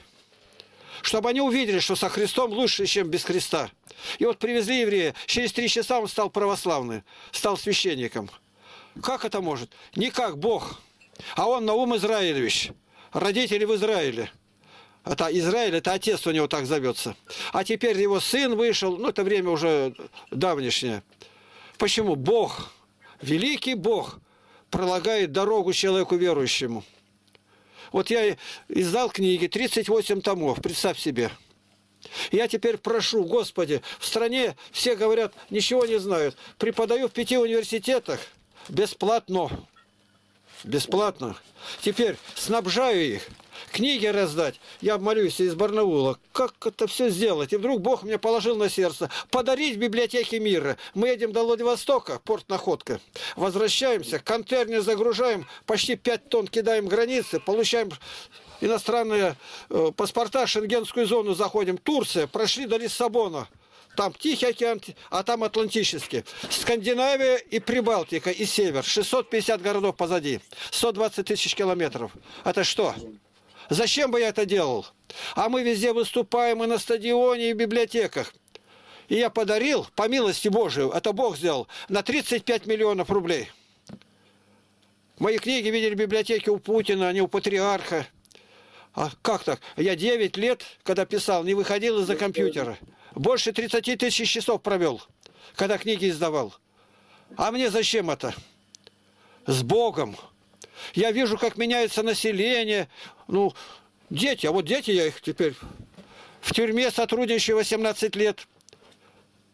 Чтобы они увидели, что со Христом лучше, чем без Христа. И вот привезли еврея, через 3 часа он стал православным, стал священником. Как это может? Никак, Бог. А он Наум Израильевич, родители в Израиле. Это Израиль, это отец у него так зовется. А теперь его сын вышел, ну это время уже давнешнее. Почему? Бог, великий Бог, пролагает дорогу человеку верующему. Вот я издал книги, 38 томов, представь себе. Я теперь прошу, Господи, в стране все говорят, ничего не знают. Преподаю в 5 университетах бесплатно. Бесплатно. Теперь снабжаю их. Книги раздать. Я молюсь из Барнаула. Как это все сделать? И вдруг Бог мне положил на сердце. Подарить библиотеке мира. Мы едем до Владивостока, порт Находка. Возвращаемся, контейнер загружаем. Почти 5 тонн кидаем границы. Получаем иностранные паспорта, шенгенскую зону заходим. Турция. Прошли до Лиссабона. Там Тихий океан, а там Атлантический. Скандинавия и Прибалтика, и Север. 650 городов позади. 120 тысяч километров. Это что? Зачем бы я это делал? А мы везде выступаем, и на стадионе, и в библиотеках. И я подарил, по милости Божию, это Бог сделал, на 35 миллионов рублей. Мои книги видели в библиотеке у Путина, а не у патриарха. А как так? Я 9 лет, когда писал, не выходил из-за компьютера. Больше 30 тысяч часов провел, когда книги издавал. А мне зачем это? С Богом. Я вижу, как меняется население. Ну, дети, а вот дети, я их теперь в тюрьме сотрудничаю 18 лет.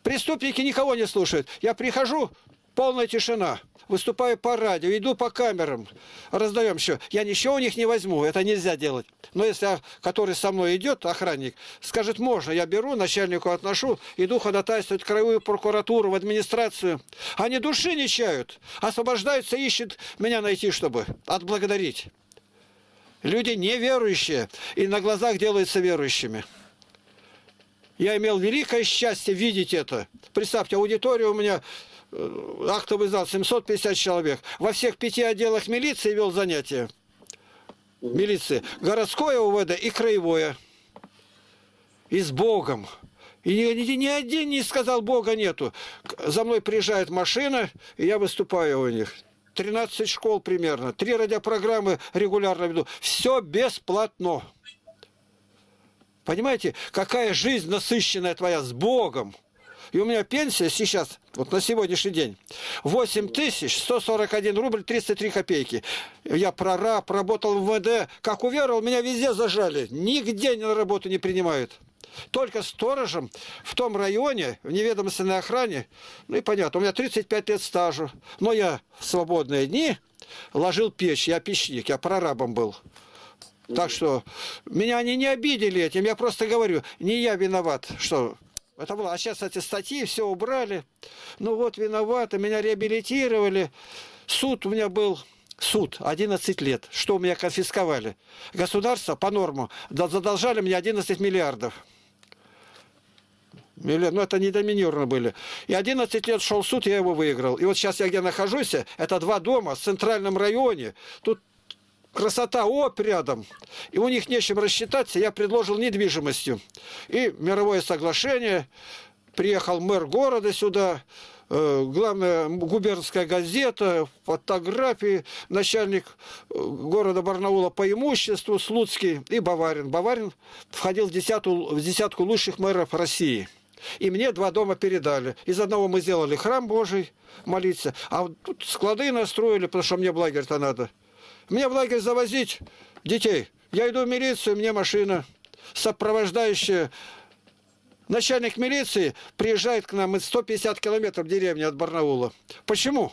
Преступники никого не слушают. Я прихожу, полная тишина. Выступаю по радио, иду по камерам, раздаем все. Я ничего у них не возьму, это нельзя делать. Но если который со мной идет, охранник, скажет, можно, я беру, начальнику отношу, иду ходатайствовать в краевую прокуратуру, в администрацию. Они души не чают, освобождаются, ищут меня найти, чтобы отблагодарить. Люди неверующие и на глазах делаются верующими. Я имел великое счастье видеть это. Представьте, аудитория у меня... Актовый зал, 750 человек. Во всех 5 отделах милиции вел занятия. Милиции. Городское УВД и краевое. и с Богом. И ни один не сказал, Бога нету. За мной приезжает машина, и я выступаю у них. 13 школ примерно, 3 радиопрограммы регулярно веду. Все бесплатно. Понимаете, какая жизнь насыщенная твоя с Богом. И у меня пенсия сейчас, вот на сегодняшний день, 8141 рубль 33 копейки. Я прораб, работал в МВД. Как уверовал, меня везде зажали. Нигде на работу не принимают. Только сторожем в том районе, в неведомственной охране. Ну и понятно, у меня 35 лет стажа. Но я в свободные дни ложил печь, я печник, я прорабом был. Так что меня они не обидели этим. Я просто говорю, не я виноват, что... Это было. А сейчас эти статьи все убрали. Ну вот, виноваты, меня реабилитировали. Суд у меня был... Суд, 11 лет. Что у меня конфисковали? Государство по норму задолжали мне 11 миллиардов. Ну, это недоминированы были. И 11 лет шел суд, я его выиграл. И вот сейчас я где нахожусь, это 2 дома в центральном районе. Тут красота, оп, рядом. И у них нечем рассчитаться, я предложил недвижимостью. И мировое соглашение. Приехал мэр города сюда. Главная губернская газета, фотографии, начальник города Барнаула по имуществу, Слуцкий и Баварин. Баварин входил в десятку лучших мэров России. И мне 2 дома передали. Из одного мы сделали храм Божий, молиться, а вот тут склады настроили, потому что мне в лагерь-то надо. Мне в лагерь завозить детей. Я иду в милицию, мне машина сопровождающая. Начальник милиции приезжает к нам из 150 километров деревни от Барнаула. Почему?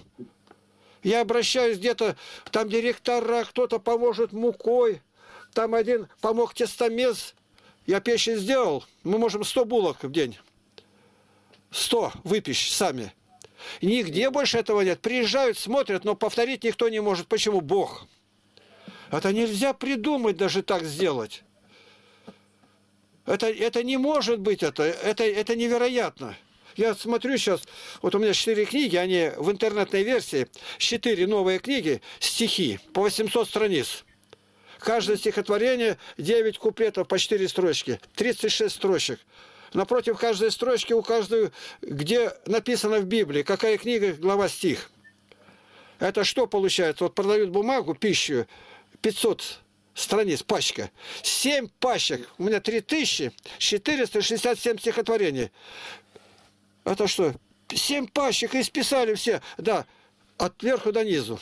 Я обращаюсь где-то, там директора, кто-то поможет мукой, там один помог тестомес. Я печи сделал, мы можем 100 булок в день. 100 выпечь сами. Нигде больше этого нет. Приезжают, смотрят, но повторить никто не может. Почему? Бог. Это нельзя придумать даже так сделать. Это не может быть, это невероятно. Я смотрю сейчас, вот у меня 4 книги, они в интернетной версии, 4 новые книги, стихи, по 800 страниц. Каждое стихотворение 9 куплетов по 4 строчки, 36 строчек. Напротив каждой строчки, у каждой, где написано в Библии, какая книга, глава, стих. Это что получается? Вот продают бумагу, пищу, 500 страниц, пачка. 7 пачек. У меня 3467 стихотворений. Это что? 7 пачек и списали все. Да, от верху до низу.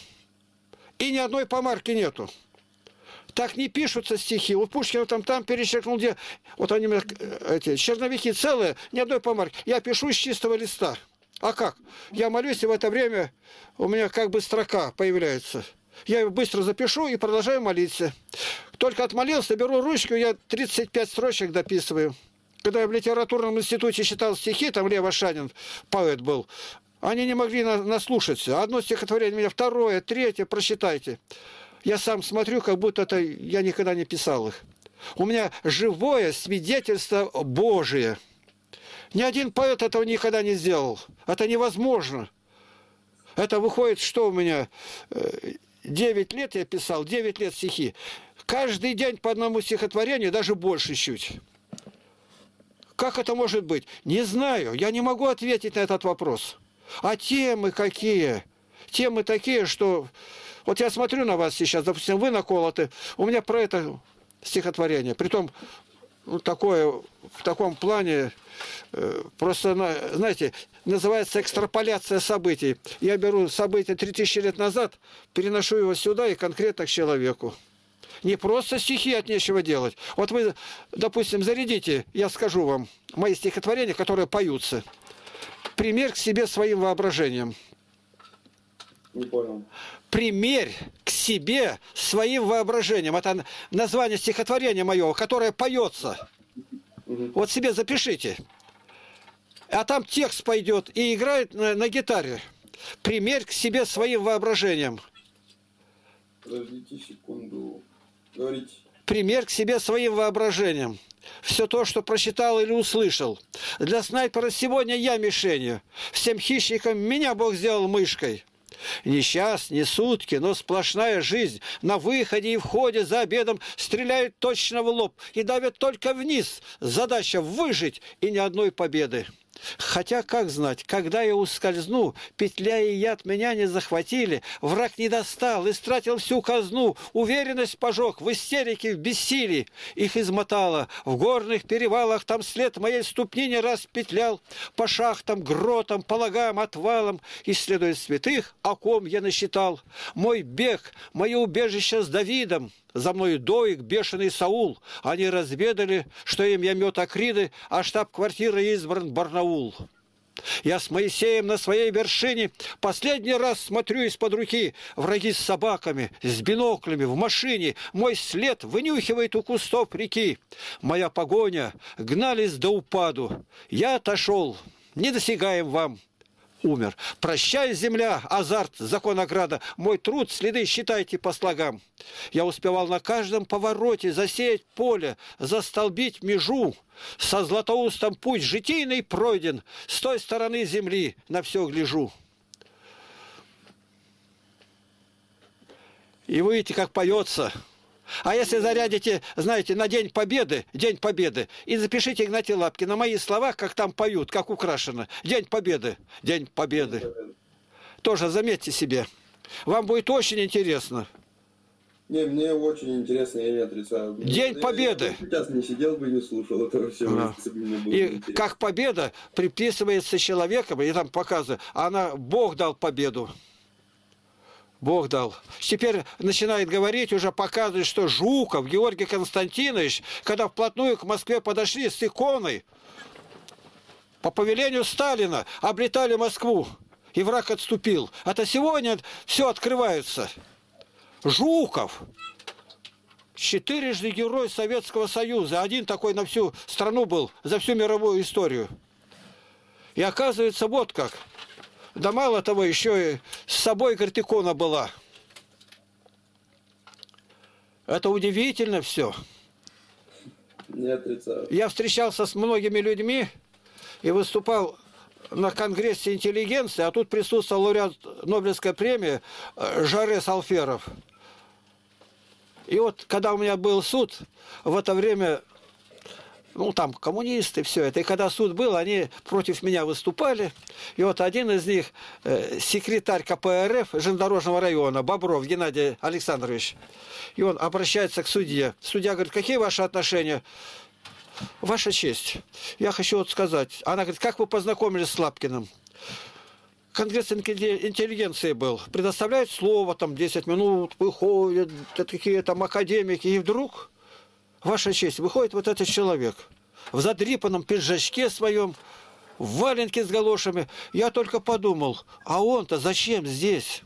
И ни одной помарки нету. Так не пишутся стихи. У Пушкина там перечеркнул, где... Вот они у меня, эти черновики целые, ни одной помарки. Я пишу с чистого листа. А как? Я молюсь, и в это время у меня как бы строка появляется. Я ее быстро запишу и продолжаю молиться. Только отмолился, беру ручку, я 35 строчек дописываю. Когда я в литературном институте читал стихи, там Лев Ашанин, поэт был, они не могли наслушаться. Одно стихотворение у меня, второе, третье, прочитайте. Я сам смотрю, как будто это я никогда не писал их. У меня живое свидетельство Божие. Ни один поэт этого никогда не сделал. Это невозможно. Это выходит, что у меня... 9 лет я писал, 9 лет стихи. Каждый день по одному стихотворению, даже больше чуть. Как это может быть? Не знаю, я не могу ответить на этот вопрос. А темы какие? Темы такие, что... Вот я смотрю на вас сейчас, допустим, вы наколоты. У меня про это стихотворение. Притом, ну, такое, в таком плане, просто, знаете... Называется экстраполяция событий. Я беру события 3000 лет назад, переношу его сюда и конкретно к человеку. Не просто стихи от нечего делать. Вот вы, допустим, зарядите, я скажу вам, мои стихотворения, которые поются. Примерь к себе своим воображением. Не понял. Примерь к себе своим воображением. Это название стихотворения моего, которое поется. Угу. Вот себе запишите. А там текст пойдет и играет на гитаре. Примерь к себе своим воображением. Подождите секунду. Говорите. Примерь к себе своим воображением. Все то, что прочитал или услышал. Для снайпера сегодня я мишенью. Всем хищникам меня Бог сделал мышкой. Не час, не сутки, но сплошная жизнь. На выходе и входе за обедом стреляют точно в лоб и давят только вниз. Задача выжить и ни одной победы. Хотя, как знать, когда я ускользну, петля и яд меня не захватили, враг не достал, истратил всю казну, уверенность пожег, в истерике, в бессилии. Их измотало, в горных перевалах там след моей ступни не раз петлял, по шахтам, гротам, по лагам, отвалам, исследуя святых, о ком я насчитал. Мой бег, мое убежище с Давидом, за мною Доик, бешеный Саул. Они разведали, что им я мед акриды, а штаб-квартира избран Барнаул. Я с Моисеем на своей вершине последний раз смотрю из-под руки. Враги с собаками, с биноклями, в машине. Мой след вынюхивает у кустов реки. Моя погоня гнались до упаду. Я отошел, не досягаем вам. Умер. Прощай, земля, азарт, закон ограда. Мой труд, следы считайте по слогам. Я успевал на каждом повороте засеять поле, застолбить межу. Со Златоустом путь житийный пройден. С той стороны земли на все гляжу. И вы видите, как поется. А если зарядите, знаете, на День Победы, и запишите, Игнатий Лапкин, на мои слова, как там поют, как украшено. День Победы, День Победы. Тоже заметьте себе. Вам будет очень интересно. Не, мне очень интересно, я не отрицаю. День Победы. Я сейчас не сидел бы и не слушал этого всего. И как победа приписывается человеком, и там показывают, она, Бог дал победу. Бог дал. Теперь начинает говорить, уже показывает, что Жуков Георгий Константинович, когда вплотную к Москве подошли с иконой, по повелению Сталина облетали Москву, и враг отступил. А то сегодня все открывается. Жуков, четырежды герой Советского Союза, один такой на всю страну был, за всю мировую историю. И оказывается, вот как. Да мало того, еще и с собой, говорит, икона была. Это удивительно все. Не отрицаю. Я встречался с многими людьми и выступал на конгрессе интеллигенции, а тут присутствовал лауреат Нобелевской премии Жорес Алфёров. И вот, когда у меня был суд, в это время... Ну, там коммунисты, все это. И когда суд был, они против меня выступали. И вот один из них, секретарь КПРФ Железнодорожного района, Бобров Геннадий Александрович. И он обращается к судье. Судья говорит, какие ваши отношения? Ваша честь, я хочу вот сказать. Она говорит, как вы познакомились с Лапкиным? Конгресс интеллигенции был. Предоставляет слово, там, 10 минут, выходят, такие там академики. И вдруг... Ваша честь, выходит вот этот человек в задрипанном пиджачке своем, в валенке с галошами. Я только подумал, а он-то зачем здесь?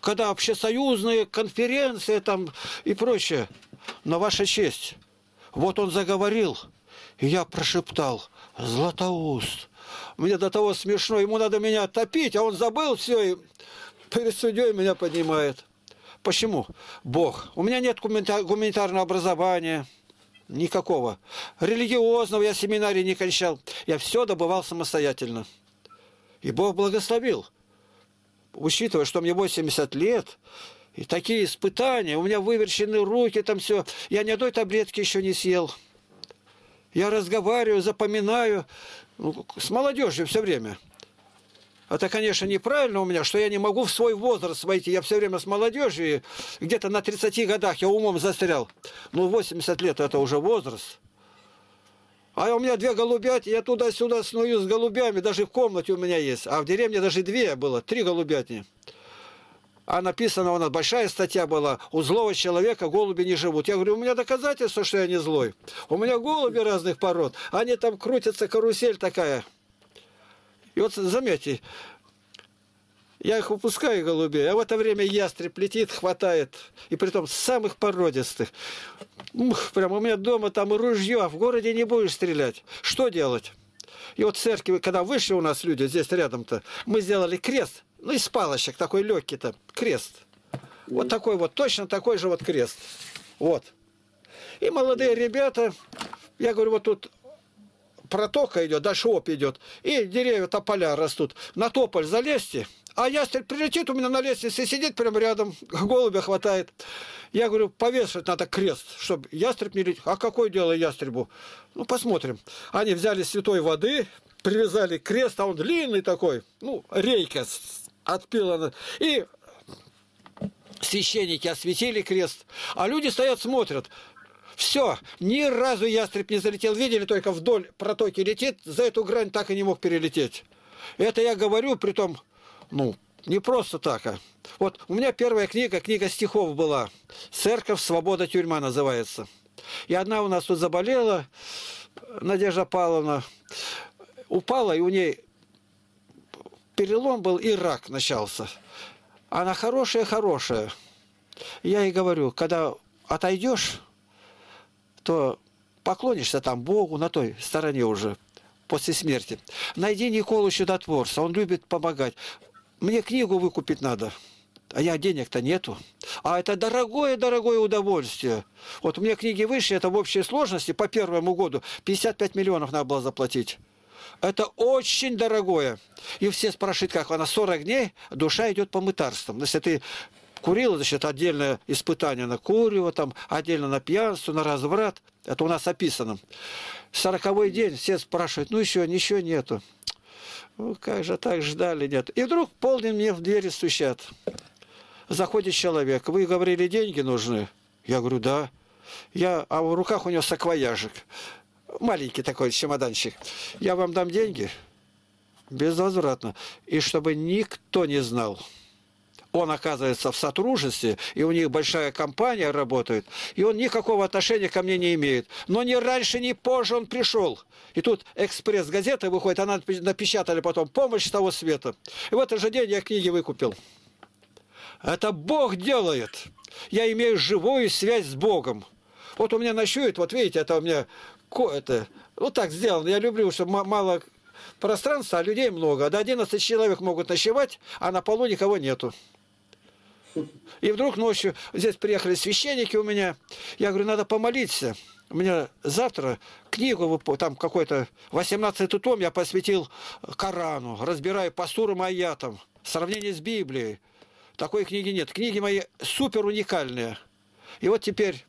Когда общесоюзные конференции там и прочее. Но, ваша честь, вот он заговорил, и я прошептал, Златоуст. Мне до того смешно, ему надо меня топить, а он забыл все, и перед судьей меня поднимает. Почему? Бог. У меня нет гуманитарного образования, никакого. Религиозного я семинарий не кончал. Я все добывал самостоятельно. И Бог благословил. Учитывая, что мне 80 лет, и такие испытания, у меня выверчены руки, там все. Я ни одной таблетки еще не съел. Я разговариваю, запоминаю, ну, с молодежью все время. Это, конечно, неправильно у меня, что я не могу в свой возраст войти. Я все время с молодежью, и где-то на 30 годах я умом застрял. Ну, 80 лет – это уже возраст. А у меня 2 голубятни, я туда-сюда сную с голубями, даже в комнате у меня есть. А в деревне даже 2 было, 3 голубятни. А написана у нас большая статья была, у злого человека голуби не живут. Я говорю, у меня доказательства, что я не злой. У меня голуби разных пород, они там крутятся, карусель такая. И вот, заметьте, я их выпускаю, голубей, а в это время ястреб летит, хватает, и притом самых породистых. Ух, прям у меня дома там и ружье, а в городе не будешь стрелять. Что делать? И вот в церкви, когда вышли у нас люди, здесь рядом-то, мы сделали крест, ну, из палочек, такой легкий-то, крест. Вот такой вот, точно такой же вот крест. Вот. И молодые ребята, я говорю, вот тут... протока идет, дальше оп идет, и деревья, тополя растут. На тополь залезьте, а ястреб прилетит у меня на лестнице и сидит прямо рядом, голубя хватает. Я говорю, повешать надо крест, чтобы ястреб не летел. А какое дело ястребу? Ну, посмотрим. Они взяли святой воды, привязали крест, а он длинный такой, ну, рейка отпилана, и священники осветили крест, а люди стоят, смотрят. Все, ни разу ястреб не залетел. Видели, только вдоль протоки летит, за эту грань так и не мог перелететь. Это я говорю, притом, ну, не просто так. Вот у меня первая книга, книга стихов была. «Церковь, свобода, тюрьма» называется. И одна у нас тут заболела, Надежда Павловна, упала, и у ней перелом был, и рак начался. Она хорошая-хорошая. Я ей говорю, когда отойдешь, то поклонишься там Богу на той стороне уже, после смерти. Найди Николу Чудотворца, он любит помогать. Мне книгу выкупить надо, а я денег-то нету. А это дорогое-дорогое удовольствие. Вот у меня книги вышли, это в общей сложности по первому году 55 миллионов надо было заплатить. Это очень дорогое. И все спрашивают, как она, 40 дней душа идет по мытарствам. Если ты курила, значит, отдельное испытание на курево, там, отдельно на пьянство, на разврат. Это у нас описано. 40-й день все спрашивают, ну еще, ничего нету. Ну как же так ждали, нет. И вдруг полдень мне в двери стучат. Заходит человек. Вы говорили, деньги нужны? Я говорю, да. А в руках у него саквояжик. Маленький такой чемоданчик. Я вам дам деньги? Безвозвратно. И чтобы никто не знал. Он оказывается в сотрудничестве, и у них большая компания работает, и он никакого отношения ко мне не имеет. Но ни раньше, ни позже он пришел. И тут «Экспресс-газета» выходит, она напечатали потом «Помощь того света». И в этот же день я книги выкупил. Это Бог делает. Я имею живую связь с Богом. Вот у меня ночует, вот видите, это у меня... Вот так сделано. Я люблю, чтобы мало пространства, а людей много. До 11 человек могут ночевать, а на полу никого нету. И вдруг ночью здесь приехали священники у меня. Я говорю, надо помолиться. У меня завтра книгу, там какой-то 18-й том я посвятил Корану. Разбираю по сурам и аятам. Сравнение с Библией. Такой книги нет. Книги мои супер уникальные. И вот теперь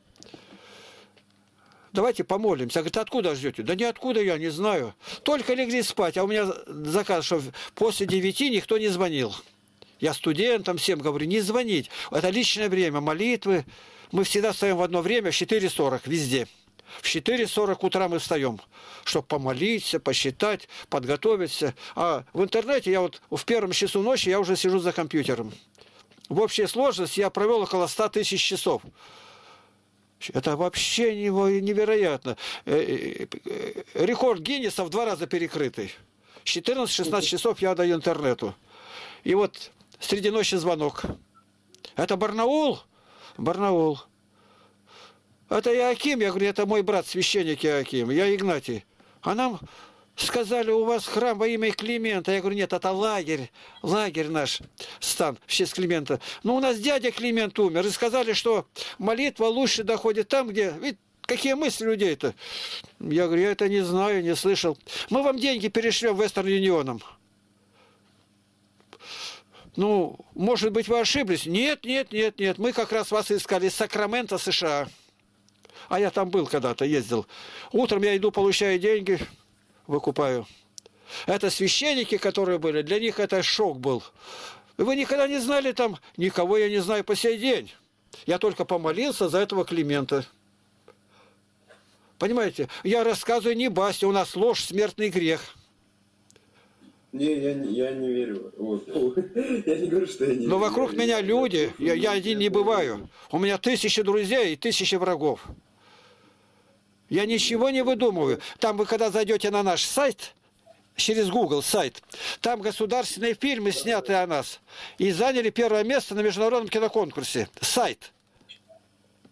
давайте помолимся. Говорит, откуда ждете? Да ниоткуда, я не знаю. Только легли спать, а у меня заказ, что после 9 никто не звонил. Я студентам всем говорю, не звонить. Это личное время, молитвы. Мы всегда встаем в одно время, в 4:40, везде. В 4:40 утра мы встаем, чтобы помолиться, посчитать, подготовиться. А в интернете я вот в первом часу ночи я уже сижу за компьютером. В общей сложности я провел около 100 000 часов. Это вообще невероятно. Рекорд Гиннеса в 2 раза перекрытый. 14-16 часов я отдаю интернету. И вот среди ночи звонок. Это Барнаул? Барнаул. Это Аким. Я говорю, это мой брат, священник Аким. Я Игнатий. А нам сказали, у вас храм во имя Климента. Я говорю, нет, это лагерь. Лагерь наш, стан в честь Климента. Но у нас дядя Климент умер. И сказали, что молитва лучше доходит там, где... Ведь какие мысли людей-то? Я говорю, я это не знаю, не слышал. Мы вам деньги перешлем Вестерн Юнионом. Ну, может быть, вы ошиблись? Нет, нет, нет, нет. Мы как раз вас искали из Сакрамента, США. А я там был когда-то, ездил. Утром я иду, получаю деньги... Выкупаю. Это священники, которые были, для них это шок был. Вы никогда не знали там, никого я не знаю по сей день. Я только помолился за этого Климента. Понимаете, я рассказываю не басню, у нас ложь, смертный грех. Не, я не верю. Вот. Я не говорю, что я не верю. Но вокруг меня люди, я один не бываю. У меня 1000 друзей и 1000 врагов. Я ничего не выдумываю. Там вы, когда зайдете на наш сайт, через Google сайт, там государственные фильмы, снятые о нас. И заняли 1 место на международном киноконкурсе. Сайт.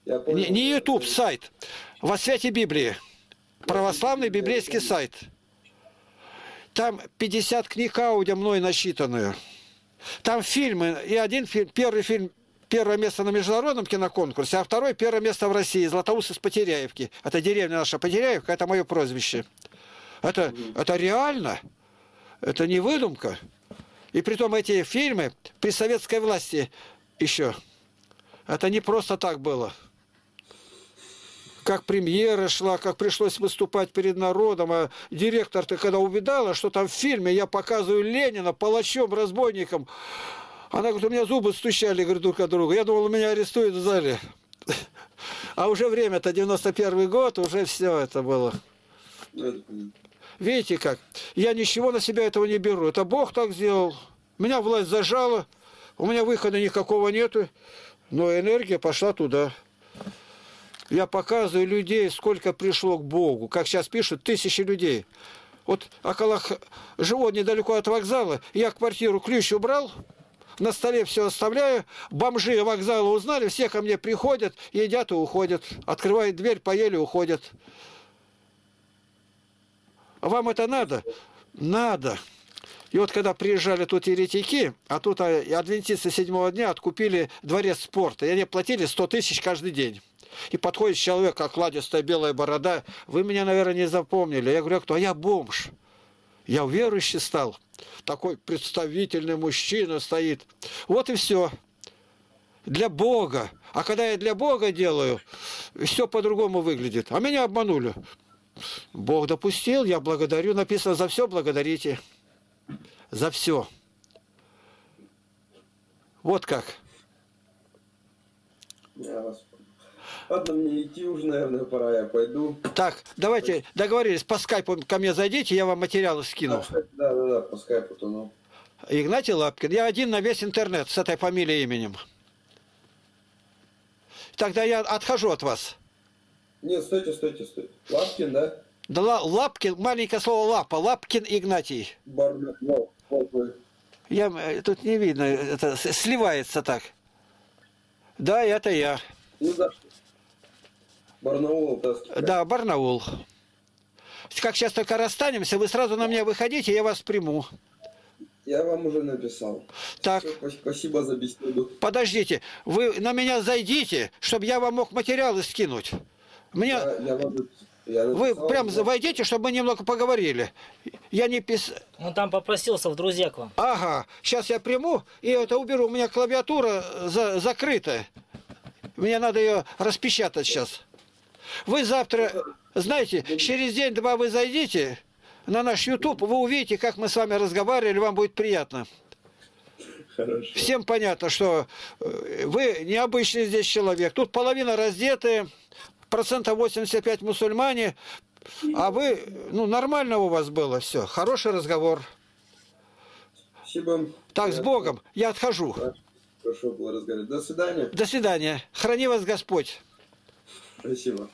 Не YouTube, сайт. Во свете Библии. Православный библейский сайт. Там 50 книг аудио мной насчитанные. Там фильмы. И один фильм, первый фильм... 1 место на международном киноконкурсе, а 2 1 место в России. Златоуст из Потеряевки. Это деревня наша Потеряевка, это мое прозвище. Это реально, это не выдумка. И притом эти фильмы при советской власти еще, это не просто так было. Как премьера шла, как пришлось выступать перед народом. А директор-то когда увидала, что там в фильме я показываю Ленина палачом, разбойником, она говорит, у меня зубы стучали, говорит, друг от друга. Я думал, меня арестуют в зале. А уже время-то 91-й год, уже все это было. Видите как? Я ничего на себя этого не беру. Это Бог так сделал. Меня власть зажала, у меня выхода никакого нету, но энергия пошла туда. Я показываю людей, сколько пришло к Богу. Как сейчас пишут, тысячи людей. Вот около живу недалеко от вокзала. Я квартиру ключ убрал, на столе все оставляю. Бомжи вокзала узнали, все ко мне приходят, едят и уходят. Открывают дверь, поели, уходят. А вам это надо? Надо. И вот когда приезжали тут еретики, а тут адвентисты седьмого дня откупили дворец спорта. И они платили 100 тысяч каждый день. И подходит человек, как окладистая белая борода. Вы меня, наверное, не запомнили. Я говорю, а кто? А я бомж. Я верующий стал. Такой представительный мужчина стоит. Вот и все. Для Бога. А когда я для Бога делаю, все по-другому выглядит. А меня обманули. Бог допустил, я благодарю. Написано, за все благодарите. За все. Вот как. Я вас... Ладно, мне идти уже, наверное, пора, я пойду. Так, давайте договорились, по скайпу ко мне зайдите, я вам материалы скину. Да, по скайпу тону. Игнатий Лапкин. Я один на весь интернет с этой фамилией и именем. Тогда я отхожу от вас. Нет, стойте. Лапкин, да? Да, Лапкин, маленькое слово лапа. Лапкин Игнатий. Барнаул. Я, тут не видно, это сливается так. Да, это я. Ну да. Барнаул. Да, Барнаул. Как сейчас только расстанемся, вы сразу на меня выходите, я вас приму. Я вам уже написал. Так. Все, спасибо за беседу. Подождите, вы на меня зайдите, чтобы я вам мог материалы скинуть. Мне... Я написал, вы прям войдите, чтобы мы немного поговорили. Я не писал. Он там попросился в друзья к вам. Ага, сейчас я приму и это уберу. У меня клавиатура закрытая. Мне надо ее распечатать сейчас. Вы завтра, знаете, через день-два вы зайдите на наш YouTube, вы увидите, как мы с вами разговаривали, вам будет приятно. Хорошо. Всем понятно, что вы необычный здесь человек. Тут половина раздетые, 85% мусульмане, а вы, ну, нормально у вас было все. Хороший разговор. Спасибо. Так, с Богом. Я отхожу. Хорошо было разговаривать. До свидания. До свидания. Храни вас Господь. Спасибо.